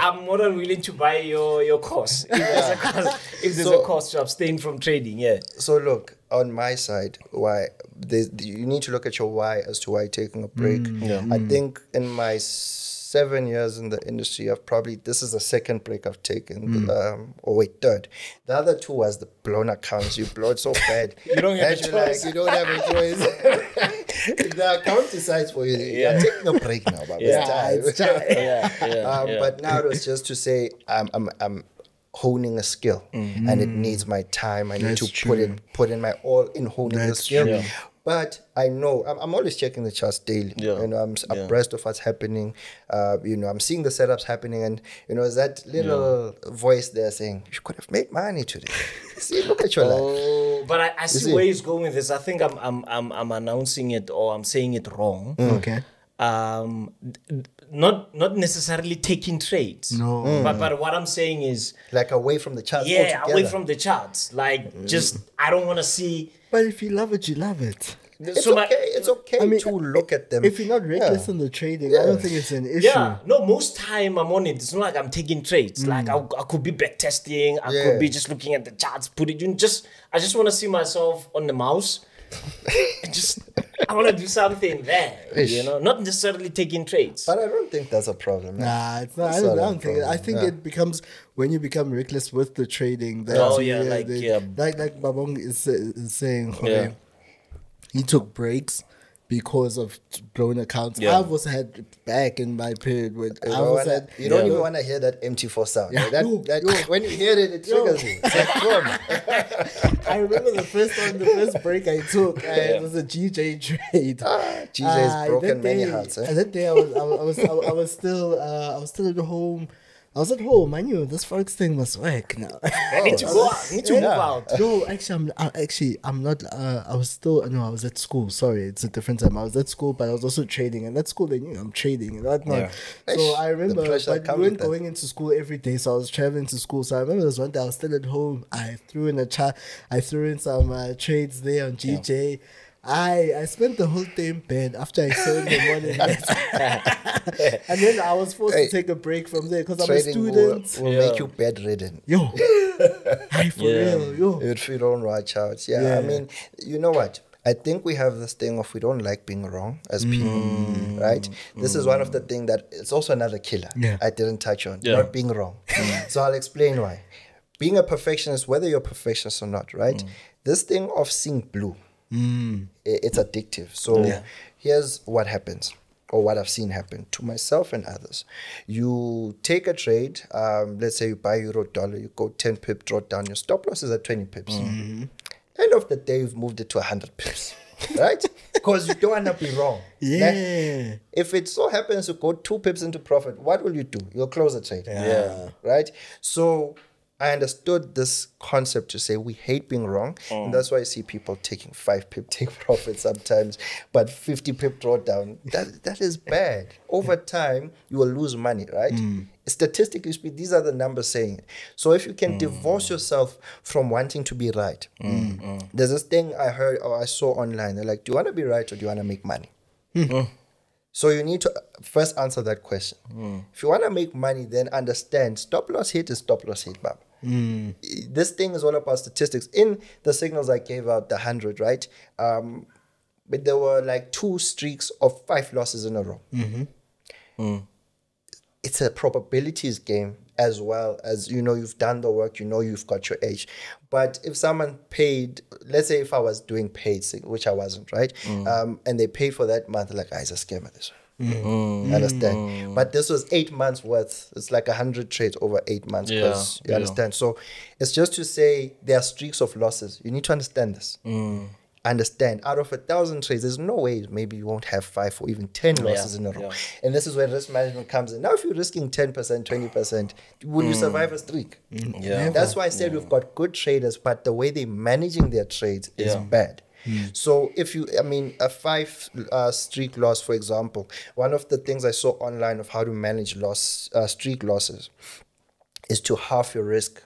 I'm more than willing to buy your your course. If there's a course, if there's so, a course to abstain from trading, yeah. So look. On my side, why they, you need to look at your why as to why taking a break. Mm, yeah. I think in my seven years in the industry, I've probably, this is the second break I've taken. Mm. Um, oh wait, third. The other two was the blown accounts. You blow it so bad. You don't have a choice. Like, you don't have a choice. The account decides for you. Yeah. You're taking a break now, but yeah. it's time. It's time. yeah, yeah, um, yeah. But now it was just to say, I'm, I'm, I'm honing a skill, mm-hmm. and it needs my time. I That's need to true. put in put in my all in honing That's the skill. True. Yeah. But I know I'm, I'm always checking the charts daily. Yeah. You know, I'm yeah. abreast of what's happening. Uh, you know, I'm seeing the setups happening, and you know that little yeah. voice there saying you could have made money today. See, look at your oh, life. But I, I see, see where he's going with this. I think I'm I'm I'm, I'm announcing it or I'm saying it wrong. Mm. Okay. Um, not not necessarily taking trades. No. Mm. But but what I'm saying is like away from the charts. Yeah, altogether. away from the charts. Like mm. just I don't want to see. But if you love it, you love it. It's so okay. My, it's okay I mean, to look at them. If you're not reckless yeah. in the trading, yeah. I don't think it's an issue. Yeah. No, most time I'm on it. It's not like I'm taking trades. Mm. Like I, I could be back testing. I yeah. could be just looking at the charts. Put it in. Just I just want to see myself on the mouse. just. I want to do something there, Ish. you know, not necessarily taking trades. But I don't think that's a problem. Man. Nah, it's not. It's I don't, not I don't think. It, I think yeah. it becomes when you become reckless with the trading. That oh yeah, like the, yeah. like like Babong is, is saying. Okay, yeah. He took breaks because of blown accounts. Yeah. I've also had back in my period where I was at. You don't yeah. even want to hear that M T four sound. Yeah. That, that, that, when you hear it, it triggers you. It's like, I remember the first time, the first break I took, yeah. it was a G J trade. Ah, G J's uh, broken day, many hearts. Eh? That day I was, I was, I was, I was still, uh, I was still at home. I was at home. I knew this forex thing must work now. Oh, I need to go out. I need to yeah. move out. No, actually, I'm I, actually I'm not. Uh, I was still no. I was at school. Sorry, it's a different time. I was at school, but I was also trading. And at school, they knew I'm trading and whatnot. Yeah. So I remember, but we weren't going into school every day. So I was traveling to school. So I remember this one day I was still at home. I threw in a chart. I threw in some uh, trades there on G J. Yeah. I I spent the whole day in bed after I saw in the morning, and then I was forced hey, to take a break from there because I'm a student. Will, will yeah. make you bedridden. Yo, hey, for yeah. real, yo. If you don't watch out, yeah, yeah. I mean, you know what? I think we have this thing of we don't like being wrong as people, mm. right? This mm. is one of the things that it's also another killer. Yeah. I didn't touch on yeah. not being wrong. Mm. So I'll explain why. Being a perfectionist, whether you're a perfectionist or not, right? Mm. This thing of seeing blue. Mm. It's addictive. So yeah. here's what happens, or what I've seen happen to myself and others. You take a trade, um, let's say you buy euro dollar, you go ten pips, draw down, your stop loss is at twenty pips. Mm-hmm. End of the day, you've moved it to one hundred pips, right? Because you don't want to be wrong. Yeah. Like, if it so happens you go two pips into profit, what will you do? You'll close the trade. Yeah. yeah. Right? So I understood this concept to say we hate being wrong, mm. and that's why I see people taking five pip take profit sometimes, but fifty pip drawdown. That that is bad. Over time, you will lose money, right? Mm. Statistically speaking, these are the numbers saying it. So if you can mm. divorce yourself from wanting to be right, mm. Mm. there's this thing I heard or I saw online. They're like, do you want to be right or do you want to make money? Mm. Mm. So you need to first answer that question. Mm. If you want to make money, then understand stop loss hit is stop loss hit, Baba. Mm. This thing is all about statistics. In the signals I gave out, the one hundred, right? Um, but there were like two streaks of five losses in a row. Mm-hmm. Mm. It's a probabilities game as well as, you know, you've done the work, you know, you've got your age. But if someone paid, let's say if I was doing paid, which I wasn't, right? Mm. Um, and they paid for that month, like, ah, it's a scammer, this one. Mm. Mm. You understand? Mm. But this was eight months worth. It's like one hundred trades over eight months. Yeah. You yeah. understand? So it's just to say there are streaks of losses. You need to understand this. Mm. Understand, out of a thousand trades, there's no way maybe you won't have five or even ten losses yeah, in a row. Yeah. And this is where risk management comes in. Now, if you're risking ten percent, twenty percent, will mm. you survive a streak? Mm. Yeah. That's why I said yeah. we've got good traders, but the way they're managing their trades yeah. is bad. Mm. So if you, I mean, a five uh, streak loss, for example, one of the things I saw online of how to manage loss uh, streak losses is to halve your risk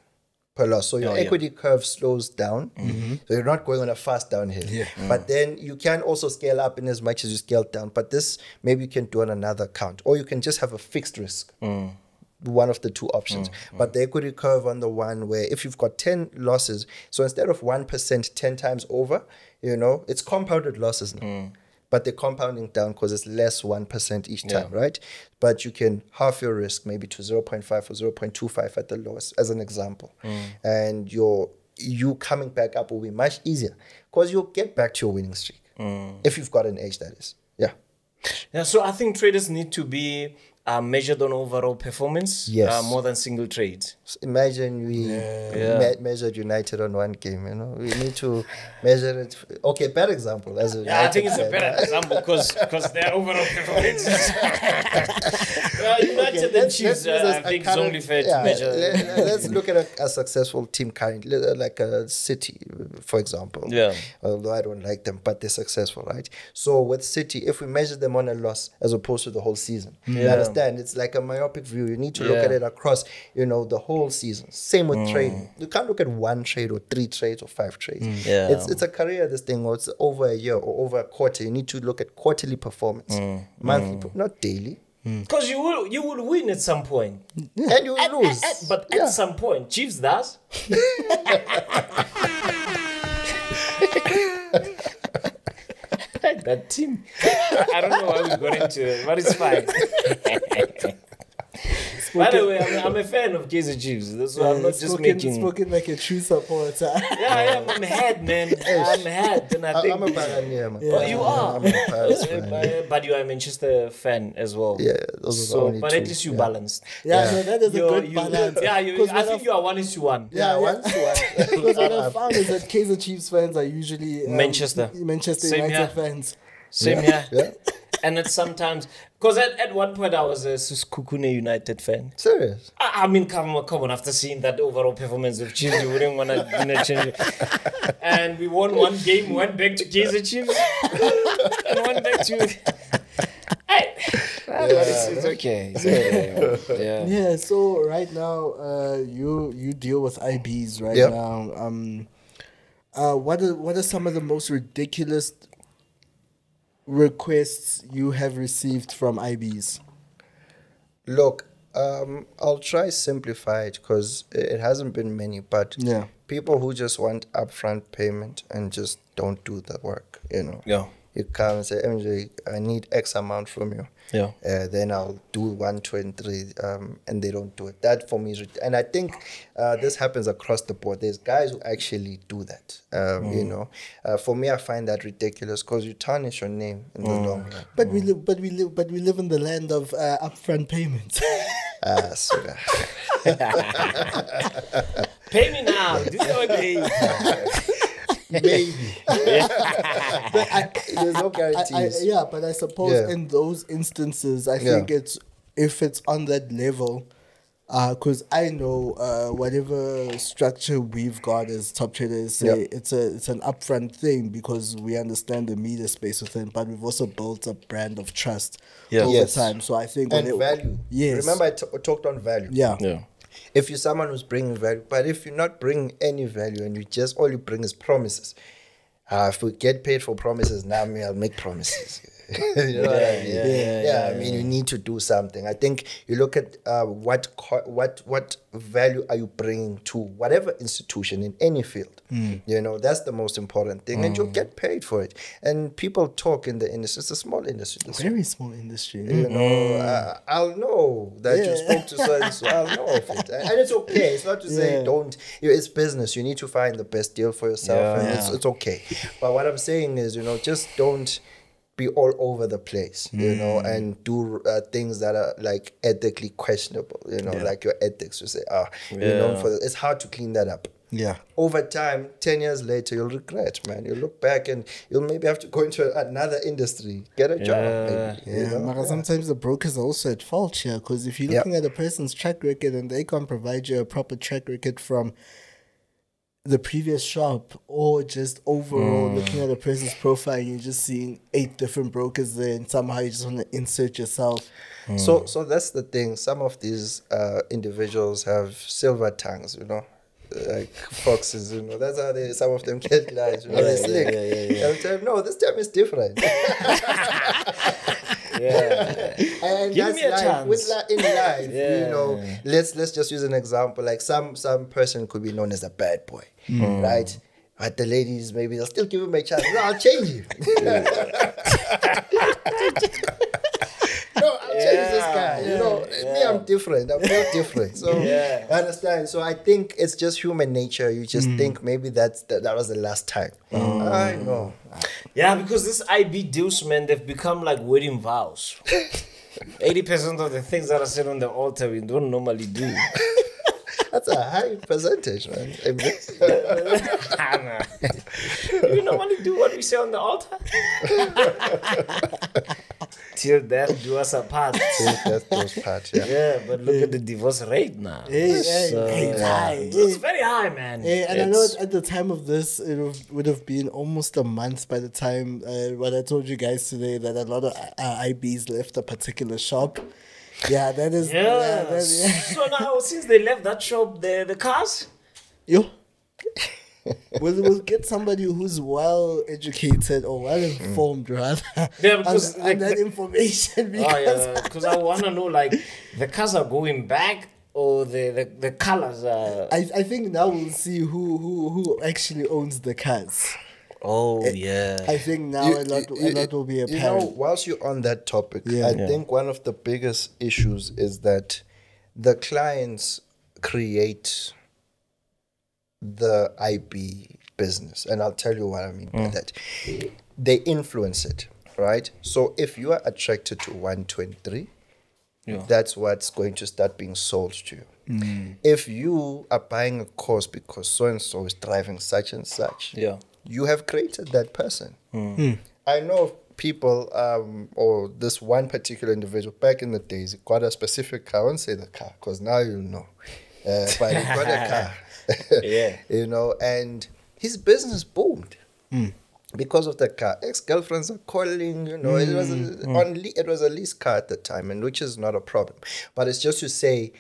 per loss. So your oh, equity yeah. curve slows down. Mm-hmm. So you're not going on a fast downhill. Yeah. Mm. But then you can also scale up in as much as you scale down. But this, maybe you can do on another account. Or you can just have a fixed risk. Mm. One of the two options. Mm. But mm. the equity curve on the one where if you've got ten losses, so instead of one percent ten times over, you know, it's compounded losses now. Mm. But they're compounding down because it's less one percent each time, yeah. right? But you can halve your risk maybe to zero point five or zero point two five at the lowest, as an example. Mm. And your you coming back up will be much easier because you'll get back to your winning streak mm. if you've got an edge, that is. Yeah. Yeah, so I think traders need to be uh, measured on overall performance yes. uh, more than single trades. So imagine we yeah. Yeah. Me measured United on one game, you know. We need to measure it. Okay, bad example. As a yeah, I think it's player. a better example because because their overall performance is... well, United okay, and Chiefs, uh, I think it's only fair yeah, to measure. Let, let's look at a, a successful team currently, like a City, for example. Yeah. Although I don't like them, but they're successful, right? So with City, if we measure them on a loss as opposed to the whole season. Yeah. You understand? It's like a myopic view. You need to yeah. look at it across, you know, the whole season. Same with mm. trading. You can't look at one trade or three trades or five trades. Mm. Yeah. It's it's a career, this thing, or it's over a year or over a quarter. You need to look at quarterly performance, mm. monthly, mm. not daily. Because mm. you will you will win at some point. Yeah. And you will at, lose. At, at, but yeah. at some point, Chiefs does. That team. I don't know why we got into it, but it's fine. By the way, I'm, I'm a fan of Kaizer Chiefs. That's why yeah, I'm not spoken, just making... Spoken like a true supporter. Yeah, yeah, I'm head, man. I'm head. And I think... I'm a Pioneer, man. Yeah. But you are. I'm a Pioneer. But you are a Manchester fan as well. Yeah, those are so, the only But two. at least you yeah. balanced. Yeah, yeah. No, that is You're, a good you, balance. Yeah, you, I think I've, you are one is to one. Yeah, yeah. one is to one. Because what I've found is that Kaizer Chiefs fans are usually... Um, Manchester. Manchester Same United here. fans. Same yeah. here. Yeah. And it's sometimes... Because at, at one point I was a Suskukune United fan. Serious? I, I mean, come on, come on. After seeing that overall performance of Chiefs, you wouldn't want to change it. And we won one game, went back to Kaizer Chiefs, and went back to... I, yeah, it's, it's okay. It's okay. Yeah. yeah, so right now, uh, you you deal with I Bs right yep. now. Um, uh, what are, what are some of the most ridiculous... requests you have received from I Bs? Look, um, I'll try simplify it because it hasn't been many, but yeah. people who just want upfront payment and just don't do the work, you know. Yeah. You come and say, M J, I need X amount from you. Yeah. Uh, then I'll do one, two, and three, um, and they don't do it. That for me is, and I think uh, this happens across the board. There's guys who actually do that. Um, mm. You know, uh, for me, I find that ridiculous because you tarnish your name in the mm. long run. But mm. we live, but we live, but we live in the land of uh, upfront payments. Ah, sugar. Pay me now. Do your day. Maybe. Yeah. But I, there's no guarantees. I, I, yeah, but I suppose yeah. in those instances, I think yeah. it's if it's on that level, Because uh, I know uh, whatever structure we've got as top traders, say yep. it's a it's an upfront thing because we understand the media space within, but we've also built a brand of trust yes. over yes. time. So I think and it, value. Yes, remember I t talked on value. Yeah, yeah. If you're someone who's bringing value, but if you're not bringing any value and you just all you bring is promises, uh, if we get paid for promises now, me I'll make promises. You know yeah, I mean? yeah, yeah, yeah, yeah, I mean, you need to do something. I think you look at uh, what co what what value are you bringing to whatever institution in any field. Mm. You know, that's the most important thing, mm. and you'll get paid for it. And people talk in the industry. It's a small industry. It's very small industry. You mm. know, uh, I'll know that yeah. you spoke to someone, so I'll know of it. And it's okay. It's not to say yeah. don't. It's business. You need to find the best deal for yourself, yeah. and yeah. it's it's okay. But what I'm saying is, you know, just don't be all over the place, you mm. know, and do uh, things that are like ethically questionable, you know, yeah. like your ethics. You say, ah, yeah. you know, for it's hard to clean that up. Yeah. Over time, ten years later, you'll regret, man. You'll look back and you'll maybe have to go into another industry, get a yeah. job. Maybe, yeah. You know? yeah. Sometimes the brokers are also at fault here because if you're looking yeah. at a person's track record and they can't provide you a proper track record from the previous shop or just overall mm. looking at a person's profile, you're just seeing eight different brokers there and somehow you just want to insert yourself. Mm. So so that's the thing. Some of these uh, individuals have silver tongues, you know, like foxes, you know. That's how they, some of them get lies, you know, they're slick. Yeah, yeah, yeah, yeah. Every time, no, this time is different. Yeah, and give that's me a life. Chance. With li in life, yeah. you know, let's let's just use an example. Like some some person could be known as a bad boy, mm. right? But the ladies, maybe they'll still give him a chance. No, I'll change you. Yeah. No, I'll yeah. change this guy. Yeah. You know, yeah. me, I'm different. I'm real different. So yeah. I understand. So I think it's just human nature. You just mm. think maybe that's the, that was the last time. Mm. I know. Yeah, because this I B deals, man, they've become like wedding vows. eighty percent of the things that are said on the altar, we don't normally do. That's a high percentage, man. Do we normally do what we say on the altar? Till death do us apart. Till death do us apart, yeah. Yeah, but look yeah. at the divorce rate now. Yeah, so, yeah, it's high. Yeah. It's very high, man. Yeah, and it's, I know at, at the time of this, it would have been almost a month by the time uh, when I told you guys today that a lot of uh, I Bs left a particular shop. Yeah, that is. Yeah. Yeah, that is yeah. So now, since they left that shop, the the cars. Yo. we'll, we'll get somebody who's well educated or well informed, rather. Yeah, because and, like, and that information. Because oh, yeah, I want to know, like, the cars are going back. Or the, the, the colors are. I I think now we'll see who who who actually owns the cars. Oh it, yeah, I think now you, a lot, you, a lot will be apparent. You know, whilst you're on that topic, yeah. I yeah. think one of the biggest issues is that the clients create the I B business, and I'll tell you what I mean mm. by that. They influence it, right? So if you are attracted to one twenty-three, yeah. that's what's going to start being sold to you. Mm. If you are buying a course because so and so is driving such and such, yeah. you have created that person. Mm. Mm. I know of people, um, or this one particular individual back in the days, he got a specific car. I won't say the car, because now you know. Uh, but he got a car. Yeah. You know, and his business boomed mm. because of the car. Ex-girlfriends are calling, you know. Mm. It, was a, mm. on le it was a lease car at the time, and which is not a problem. But it's just to say,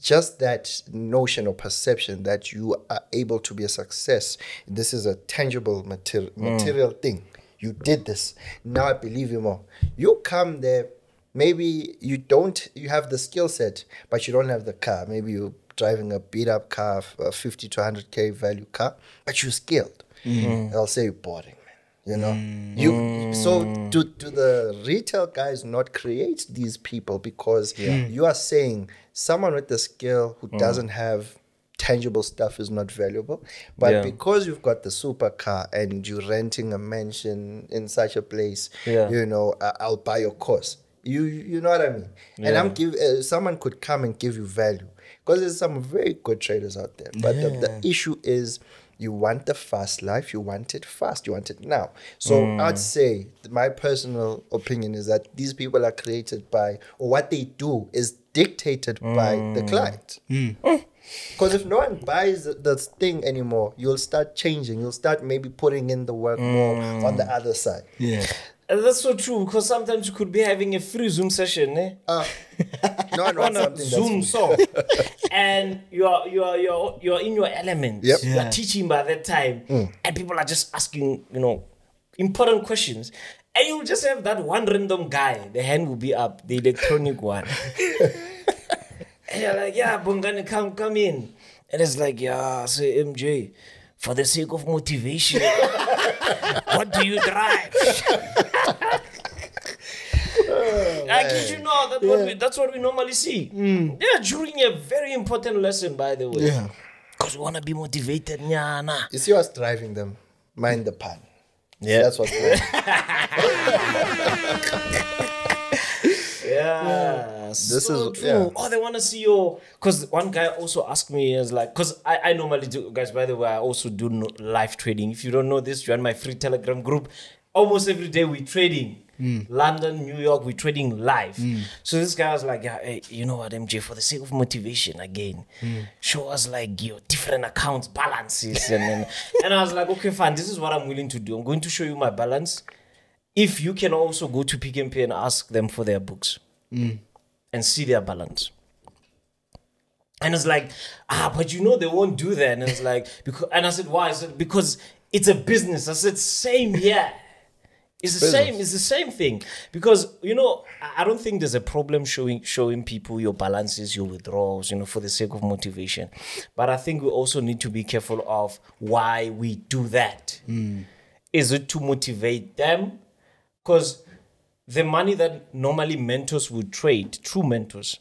just that notion or perception that you are able to be a success. This is a tangible material material mm. thing. You did this. Now I believe you more. You come there, maybe you don't, you have the skill set, but you don't have the car. Maybe you're driving a beat up car, a fifty to one hundred K value car, but you're skilled. Mm. I'll say you're boring. You know, mm. you so do, do the retail guys not create these people because yeah. you are saying someone with the skill who mm. doesn't have tangible stuff is not valuable. But yeah. because you've got the supercar and you're renting a mansion in such a place, yeah. you know, uh, I'll buy your course. You you know what I mean? Yeah. And I'm give uh, someone could come and give you value because there's some very good traders out there. But yeah. the, the issue is, you want the fast life, you want it fast, you want it now. So mm. I'd say my personal opinion is that these people are created by, or what they do is dictated mm. by the client. Mm. Mm. Because if no one buys the thing anymore, you'll start changing. You'll start maybe putting in the work mm. more on the other side. Yeah, and that's so true. Because sometimes you could be having a free Zoom session, eh? Uh, no, no, on a Zoom so, and you are you are you're you're in your element. Yep. Yeah. You're teaching by that time, mm. and people are just asking, you know, important questions. And you just have that one random guy. The hand will be up, the electronic one. And you're like, yeah, Bongani, come, come in. And it's like, yeah, say, M J, for the sake of motivation, what do you drive? Oh, I kid you not, that's, yeah. what we, that's what we normally see. Mm. Yeah, during a very important lesson, by the way. Yeah. Because we want to be motivated. Nah, nah. You see what's driving them? Mind the pan. Yeah. That's what's driving Yeah. This so is true. Yeah. Oh, they want to see your. Because one guy also asked me, is like, because I, I normally do, guys, by the way, I also do no, live trading. If you don't know this, join my free Telegram group. Almost every day we're trading. Mm. London, New York, we're trading live. Mm. So this guy was like, yeah, hey, you know what, M J, for the sake of motivation, again, mm. show us like your different accounts, balances. and then, and I was like, okay, fine, this is what I'm willing to do. I'm going to show you my balance. If you can also go to Pick and Pay and ask them for their books. Mm. And see their balance. And it's like, ah, but you know they won't do that. And it's like, because, and I said, why? I said, because it's a business. I said, same yeah. It's the business. same, it's the same thing. Because, you know, I don't think there's a problem showing showing people your balances, your withdrawals, you know, for the sake of motivation. But I think we also need to be careful of why we do that. Mm. Is it to motivate them? Because the money that normally mentors would trade, true mentors,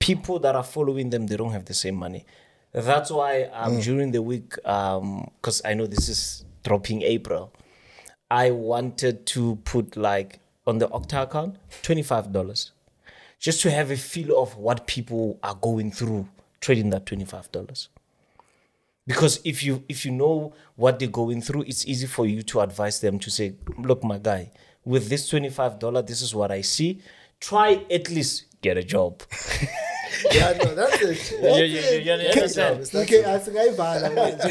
people that are following them, they don't have the same money. That's why um, mm. during the week, because um, I know this is dropping April, I wanted to put like on the Octa account, twenty-five dollars, just to have a feel of what people are going through trading that twenty-five dollars. Because if you, if you know what they're going through, it's easy for you to advise them to say, look, my guy, with this twenty-five dollars, this is what I see. Try at least get a job. Yeah, no, that's it. Yeah, yeah, yeah. So we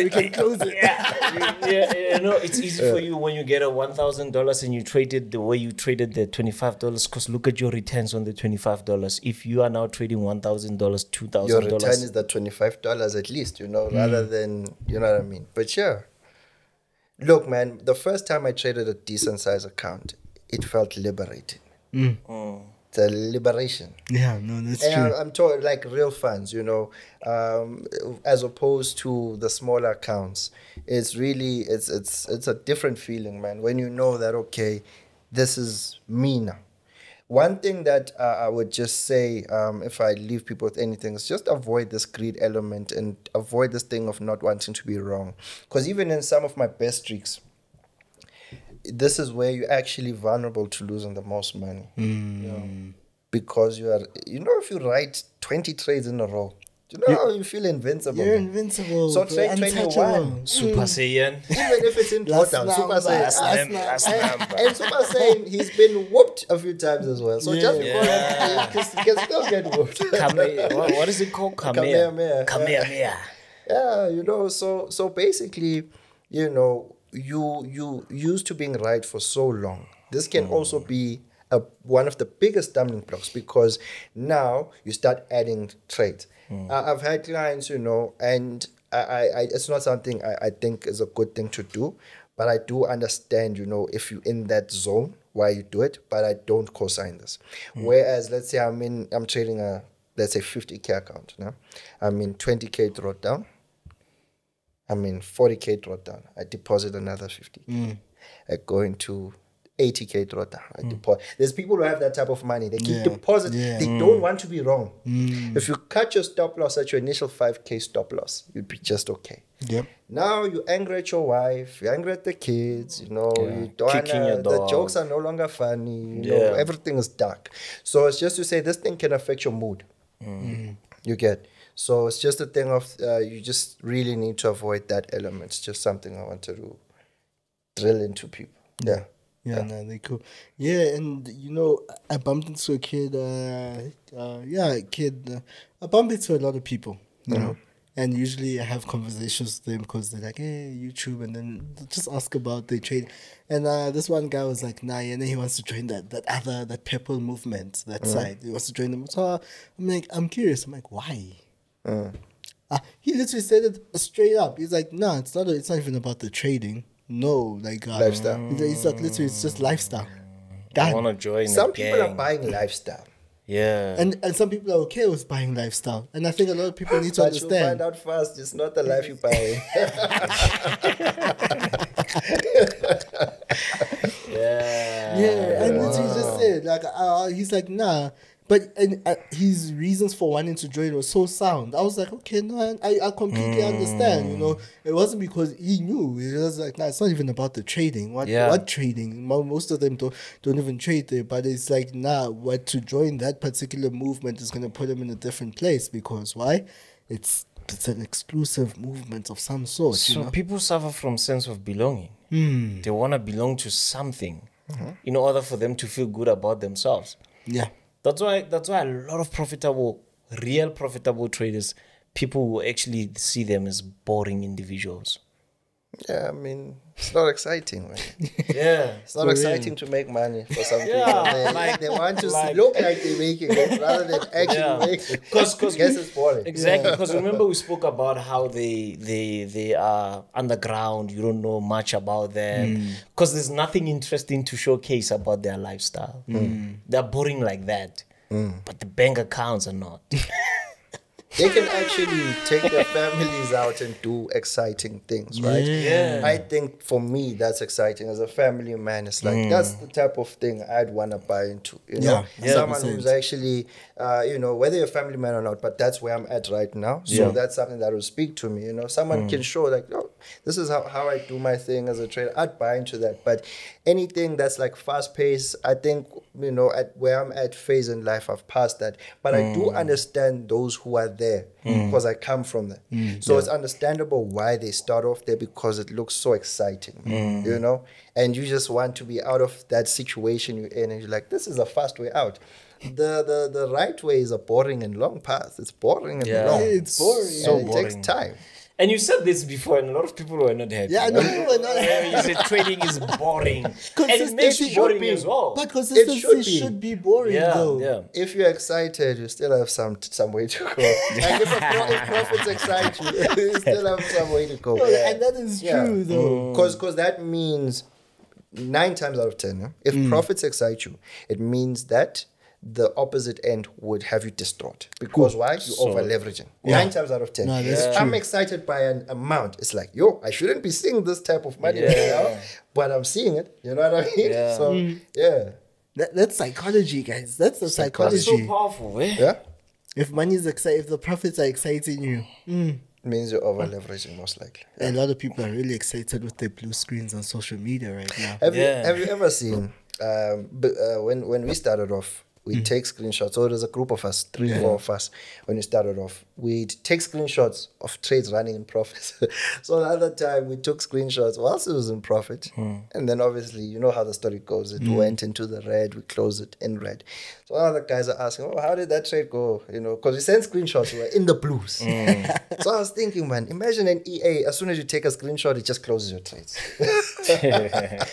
can close it. Yeah, yeah, yeah. No, it's easy yeah. for you when you get a one thousand dollars and you trade it the way you traded the twenty-five dollars. Because look at your returns on the twenty-five dollars. If you are now trading one thousand dollars, two thousand dollars. Your return is the twenty-five dollars at least, you know, mm. rather than, you know what I mean? But yeah. Look, man, the first time I traded a decent size account, it felt liberating. Mm. Oh. It's a liberation. Yeah, no, that's and true. I'm talking like real funds, you know, um, as opposed to the smaller accounts. It's really, it's, it's, it's a different feeling, man, when you know that, okay, this is me now. One thing that uh, I would just say, um, if I leave people with anything, is just avoid this greed element and avoid this thing of not wanting to be wrong. Because even in some of my best tricks, this is where you're actually vulnerable to losing the most money. Mm. You know, because you are, you know, if you write twenty trades in a row, you know how you feel invincible. You're invincible. So trade twenty-one. Super Saiyan. Even if it's in drawdown, Super Saiyan. Last number. And Super Saiyan, he's been whooped a few times as well. So yeah. just because yeah. he can still get whooped. Kame, what, what is it called? Kamehameha. Kamehameha. Yeah, you know, so so basically, you know, you you used to being right for so long. This can mm. also be a, one of the biggest stumbling blocks because now you start adding trades. Mm. Uh, I've had clients, you know, and I, I, I it's not something I, I think is a good thing to do, but I do understand, you know, if you're in that zone, why you do it, but I don't co-sign this. Mm. Whereas, let's say I'm in, I'm trading a, let's say fifty K account, no? I'm in twenty K drawdown, I'm in forty K drawdown, I deposit another fifty K. Mm. I go into eighty K drawdown. I mm. deposit. There's people who have that type of money. They keep yeah. depositing. Yeah. They mm. don't want to be wrong. Mm. If you cut your stop loss at your initial five K stop loss, you'd be just okay. Yep. Now you're angry at your wife. You're angry at the kids. You know, yeah. you don't wanna, the jokes are no longer funny. You yeah. know, everything is dark. So it's just to say this thing can affect your mood. Mm. You get. So it's just a thing of uh, you just really need to avoid that element. It's just something I want to do. Drill into people. Yeah. Yeah, no, they cool. Yeah, and you know, I bumped into a kid. Uh, uh, yeah, a kid. Uh, I bumped into a lot of people, you mm-hmm. know. And usually I have conversations with them because they're like, hey, YouTube, and then just ask about their trade. And uh, this one guy was like, nah, and then he wants to join that that other that purple movement, that uh-huh. side. He wants to join them. So I'm like, I'm curious. I'm like, why? Uh-huh. Uh, he literally said it straight up. He's like, nah, it's not. A, it's not even about the trading. No, like uh, lifestyle. It's like literally, it's just lifestyle. That, I want to join. Some people gang. are buying lifestyle. Yeah, and and some people are okay with buying lifestyle, and I think a lot of people need to but understand. You find out fast, it's not the life you buy. yeah, yeah, and wow. he just said like, uh, he's like, nah, but and uh, his reasons for wanting to join was so sound. I was like, okay, no, I I completely mm. understand. You know, it wasn't because he knew. It was like, nah, it's not even about the trading. What yeah. what trading? Most of them don't don't even trade there. But it's like, nah, what to join that particular movement is gonna put them in a different place because why? It's it's an exclusive movement of some sort. So you know? People suffer from sense of belonging. Mm. They wanna belong to something mm-hmm. in order for them to feel good about themselves. Yeah. That's why that's why a lot of profitable, real profitable traders, people will actually see them as boring individuals. Yeah, I mean, it's not exciting. Right? yeah. It's not exciting really. to make money for some people. Yeah, like, they want to like, look like they're making it rather than actually yeah. making it. Because guess it's boring. Exactly. Because yeah. remember we spoke about how they they they are underground, you don't know much about them. Because mm. there's nothing interesting to showcase about their lifestyle. Mm. They're boring like that. Mm. But the bank accounts are not. They can actually take their families out and do exciting things, right? Yeah. I think for me, that's exciting. As a family man, it's like, mm. that's the type of thing I'd want to buy into, you know? Yeah, yeah, someone who's actually, uh, you know, whether you're a family man or not, but that's where I'm at right now. So yeah. that's something that will speak to me, you know? Someone mm. can show, like, oh, this is how, how I do my thing as a trader. I'd buy into that. But anything that's, like, fast-paced, I think, you know, at where I'm at phase in life, I've passed that. But mm. I do understand those who are there because mm. I come from that. Mm, so yeah. it's understandable why they start off there because it looks so exciting, mm. you know? And you just want to be out of that situation you're in and you're like, this is a fast way out. The the, the right way is a boring and long path. It's boring and yeah. long. It's boring. So and it boring. takes time. And you said this before and a lot of people were not happy. Yeah, I know people were not happy. You said trading is boring. And it makes it boring be, as well. But consistency it should be, should be boring yeah, though. Yeah. If you're excited, you still have some some way to go. Like if, a, if profits excite you, you still have some way to go. No, yeah. And that is yeah. true though. Because mm. that means nine times out of ten, huh? if mm. profits excite you, it means that the opposite end would have you distort. Because Ooh, why? You're so over leveraging. Yeah. Nine times out of ten. No, yeah. I'm excited by an amount. It's like, yo, I shouldn't be seeing this type of money yeah. right now, but I'm seeing it. You know what I mean? Yeah. So, mm. yeah. That, that's psychology, guys. That's the psychology. That's so powerful, eh? Yeah. If money is exciting, if the profits are exciting you, mm. it means you're over leveraging, most likely. Yeah. A lot of people are really excited with their blue screens on social media right now. Have, yeah. you, have you ever seen, um, but, uh, when, when we started off, we mm. take screenshots. So there's a group of us, three, yeah. four of us, when we started off. We'd take screenshots of trades running in profits. So another time, we took screenshots whilst it was in profit. Mm. And then obviously, you know how the story goes. It mm. went into the red. We closed it in red. So other guys are asking, oh, how did that trade go? You know, because we sent screenshots. We were in the blues. Mm. So I was thinking, man, imagine an E A. As soon as you take a screenshot, it just closes your trades. yeah.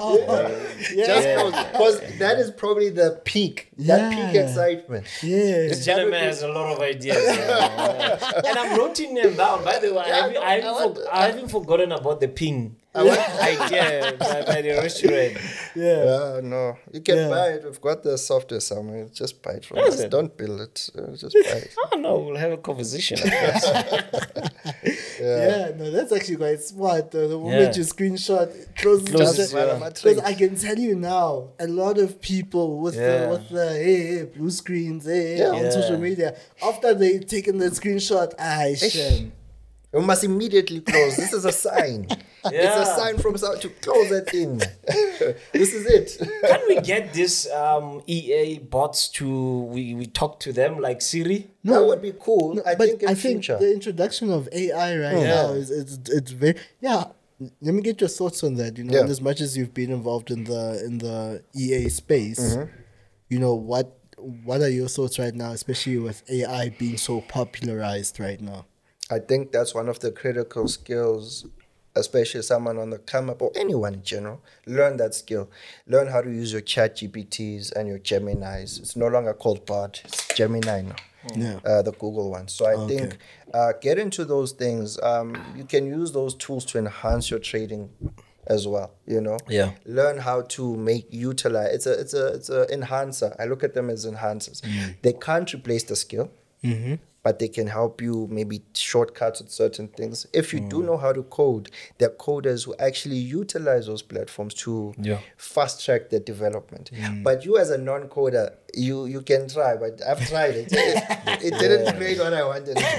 Oh, yeah. Yeah. Just yeah. Because yeah. that is probably the peak. That yeah. peak excitement. Yeah. This gentleman has a lot of ideas. Yeah. And I'm writing them down. By the way, yeah, I, haven't, I, haven't for, I haven't forgotten about the pin idea by, by the restaurant. Yeah. Uh, no, you can yeah. buy it. We've got the software somewhere. Just buy it from us. Don't build it. Just buy it. Oh no, we'll have a conversation. yeah. yeah. No, that's actually quite smart. The, the moment yeah. you screenshot, close it. Yeah. Because I can tell you now, a lot of people with yeah. the with the hey, hey, blue screens hey, yeah. on yeah. social media, after they've taken the screenshot, I shame. You must immediately close. This is a sign. Yeah. It's a sign from South to close that in. This is it. Can we get this um, E A bots to, we, we talk to them like Siri? No, that would be cool. No, I but think in I future. think the introduction of A I right yeah. now, is it's, it's very, yeah. Let me get your thoughts on that. You know, yeah. as much as you've been involved in the in the E A space, mm-hmm. you know, what what are your thoughts right now, especially with A I being so popularized right now? I think that's one of the critical skills, especially someone on the come up, or anyone in general. Learn that skill. Learn how to use your Chat G P Ts and your Geminis. It's no longer called Bard, it's Gemini now. Yeah. Uh, the Google one. So I okay. think uh, get into those things. Um, you can use those tools to enhance your trading as well. You know, yeah. Learn how to make utilize. It's a it's a it's a enhancer. I look at them as enhancers. Mm. They can't replace the skill, mm-hmm. but they can help you maybe shortcuts with certain things. If you mm. do know how to code, there are coders who actually utilize those platforms to yeah. fast track the development. Mm. But you as a non-coder, you you can try, but I've tried it. It, it didn't yeah. create what I wanted it to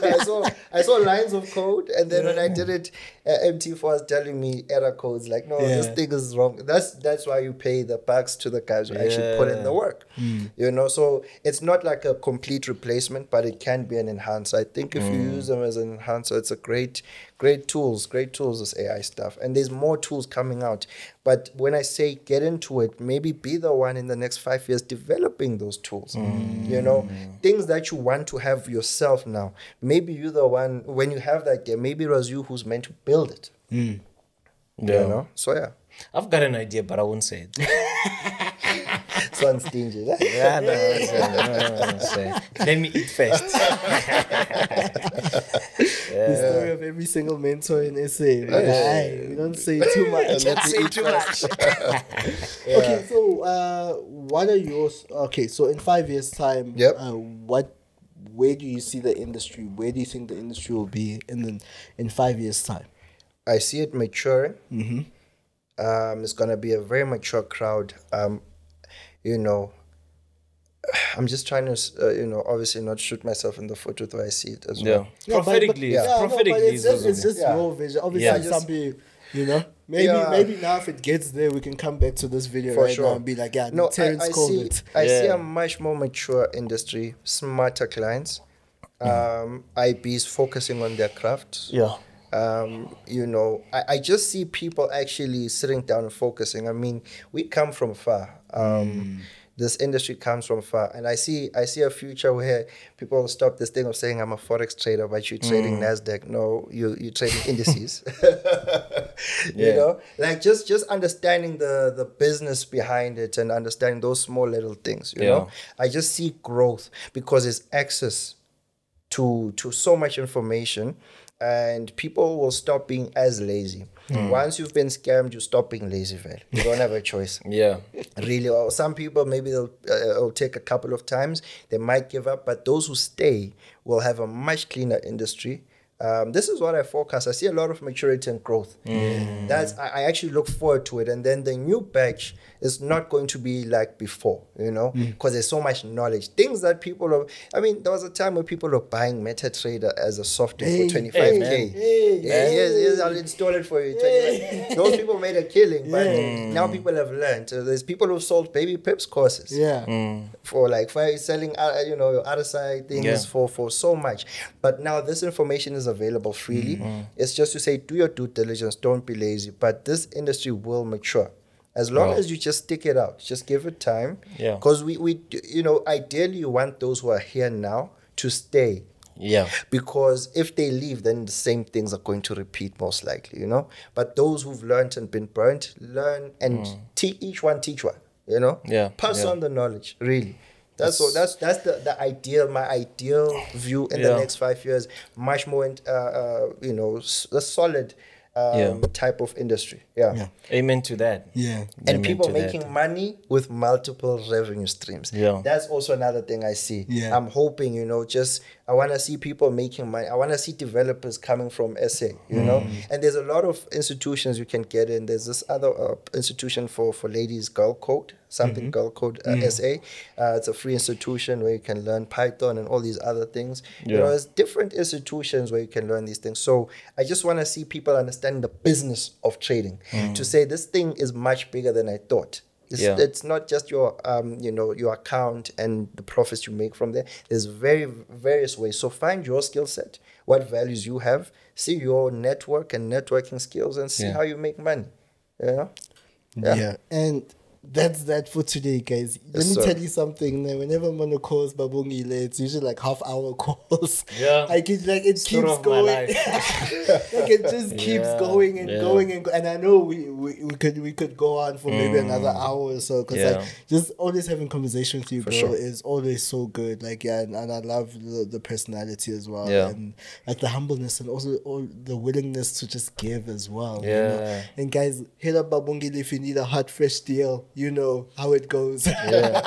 create. I saw I saw lines of code, and then yeah. when I did it, uh, M T four was telling me error codes like, no, yeah. this thing is wrong. That's that's why you pay the bucks to the guys who yeah. actually put in the work. Mm. You know, so it's not like a complete replacement, but it can be an enhancer. I think if mm. you use them as an enhancer, it's a great, great tools, great tools, this A I stuff. And there's more tools coming out. But when I say get into it, maybe be the one in the next five years developing those tools. Mm. You know, things that you want to have yourself now. Maybe you're the one, when you have that game, maybe it was you who's meant to build it. Mm. Yeah. You know? So, yeah. I've got an idea, but I won't say it. Sounds stingy. Yeah, no, that's no, no, no, no, no. Let me eat first. Yeah. The story of every single mentor in S A. Right? Yeah. Aye, we don't say too much. Don't say too much. Yeah. Okay, so uh, what are your okay? So in five years' time, yep. uh, what? Where do you see the industry? Where do you think the industry will be in the, in five years' time? I see it maturing. Mm-hmm. Um, it's gonna be a very mature crowd. Um. You know, I'm just trying to, uh, you know, obviously not shoot myself in the foot with what I see it as yeah. well. Yeah, prophetically, but, but, yeah. prophetically. No, it's just, it's just yeah. your vision. Obviously, yeah. some people, you know, maybe yeah. maybe now if it gets there, we can come back to this video For right sure. now and be like, yeah, no, Terence I, I called see, it. I yeah. see a much more mature industry, smarter clients, um, I Bs focusing on their craft. Yeah. Um, you know, I, I just see people actually sitting down and focusing. I mean, we come from far. Um, mm. This industry comes from far. And I see I see a future where people will stop this thing of saying, I'm a Forex trader, but you're trading mm. NASDAQ. No, you, you're trading indices. yeah. You know, like just, just understanding the, the business behind it and understanding those small little things, you yeah. know. I just see growth because it's access to to so much information. And people will stop being as lazy. Mm. Once you've been scammed, you stop being lazy, man. You don't have a choice. yeah. Really. Or some people, maybe they'll, uh, it'll take a couple of times. They might give up. But those who stay will have a much cleaner industry. Um, this is what I forecast. I see a lot of maturity and growth. Mm. That's I, I actually look forward to it. And then the new batch is not going to be like before, you know, because mm. there's so much knowledge. Things that people are, I mean, there was a time where people were buying MetaTrader as a software hey, for twenty-five K. Hey, man. Hey, yeah, man. Here's, here's, I'll install it for you. Hey. Those people made a killing, but yeah. now people have learned. So there's people who sold Baby Pips courses yeah. mm. for like for selling, uh, you know, your other side things yeah. for, for so much. But now this information is available freely. Mm-hmm. It's just to say, do your due diligence, don't be lazy, but this industry will mature as long wow. as you just stick it out, just give it time. Yeah, because we we you know, ideally you want those who are here now to stay, yeah, because if they leave, then the same things are going to repeat most likely, you know. But those who've learned and been burnt, learn and mm. teach each one teach one, you know. Yeah, pass yeah. on the knowledge, really. That's so that's that's the, the ideal, my ideal view in yeah. the next five years. Much more, in, uh, uh, you know, a solid um, yeah. type of industry. Yeah. yeah. Amen to that. Yeah. And Amen people making that. money with multiple revenue streams. Yeah. That's also another thing I see. Yeah. I'm hoping, you know, just I want to see people making money. I want to see developers coming from S A, you mm. know. And there's a lot of institutions you can get in. There's this other uh, institution for for ladies, Girl Code. Something mm-hmm. Girl Code uh, mm. S A. Uh, it's a free institution where you can learn Python and all these other things. Yeah. You know, there's different institutions where you can learn these things. So I just want to see people understand the business of trading. Mm. To say this thing is much bigger than I thought. It's, yeah. it's not just your, um, you know, your account and the profits you make from there. There's very various ways. So find your skill set, what values you have, see your network and networking skills, and see yeah. how you make money. You know? Yeah. Yeah. And that's that for today, guys. Let yes, me sir. tell you something. Whenever I'm on a calls, Babongile, it's usually like half hour calls. Yeah. I get like it Story keeps going. Like it just yeah. keeps going and yeah. going and go. And I know we, we we could we could go on for maybe mm. another hour or so, because yeah. like just always having conversation with you, for bro, sure. is always so good. Like yeah, and, and I love the, the personality as well, yeah. and like the humbleness and also all the willingness to just give as well. Yeah. You know? And guys, hit up Babongile if you need a hot fresh deal. You know how it goes. Yeah.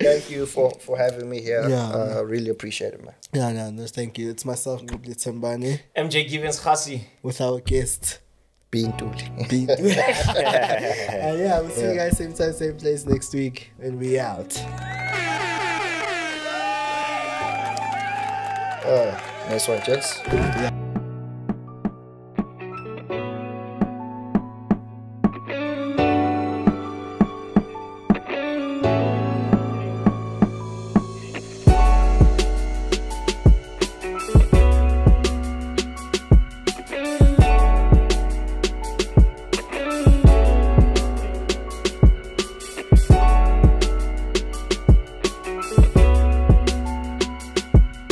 Thank you for, for having me here. Yeah, uh, I really appreciate it, man. Yeah, no, no, thank you. It's myself, Nqobile Tembane. M J Givens Kgasi. With our guest, Ntuli. Ntuli. uh, yeah, we'll see yeah. you guys same time, same place next week. And we out. Uh, nice one, gents. Yeah.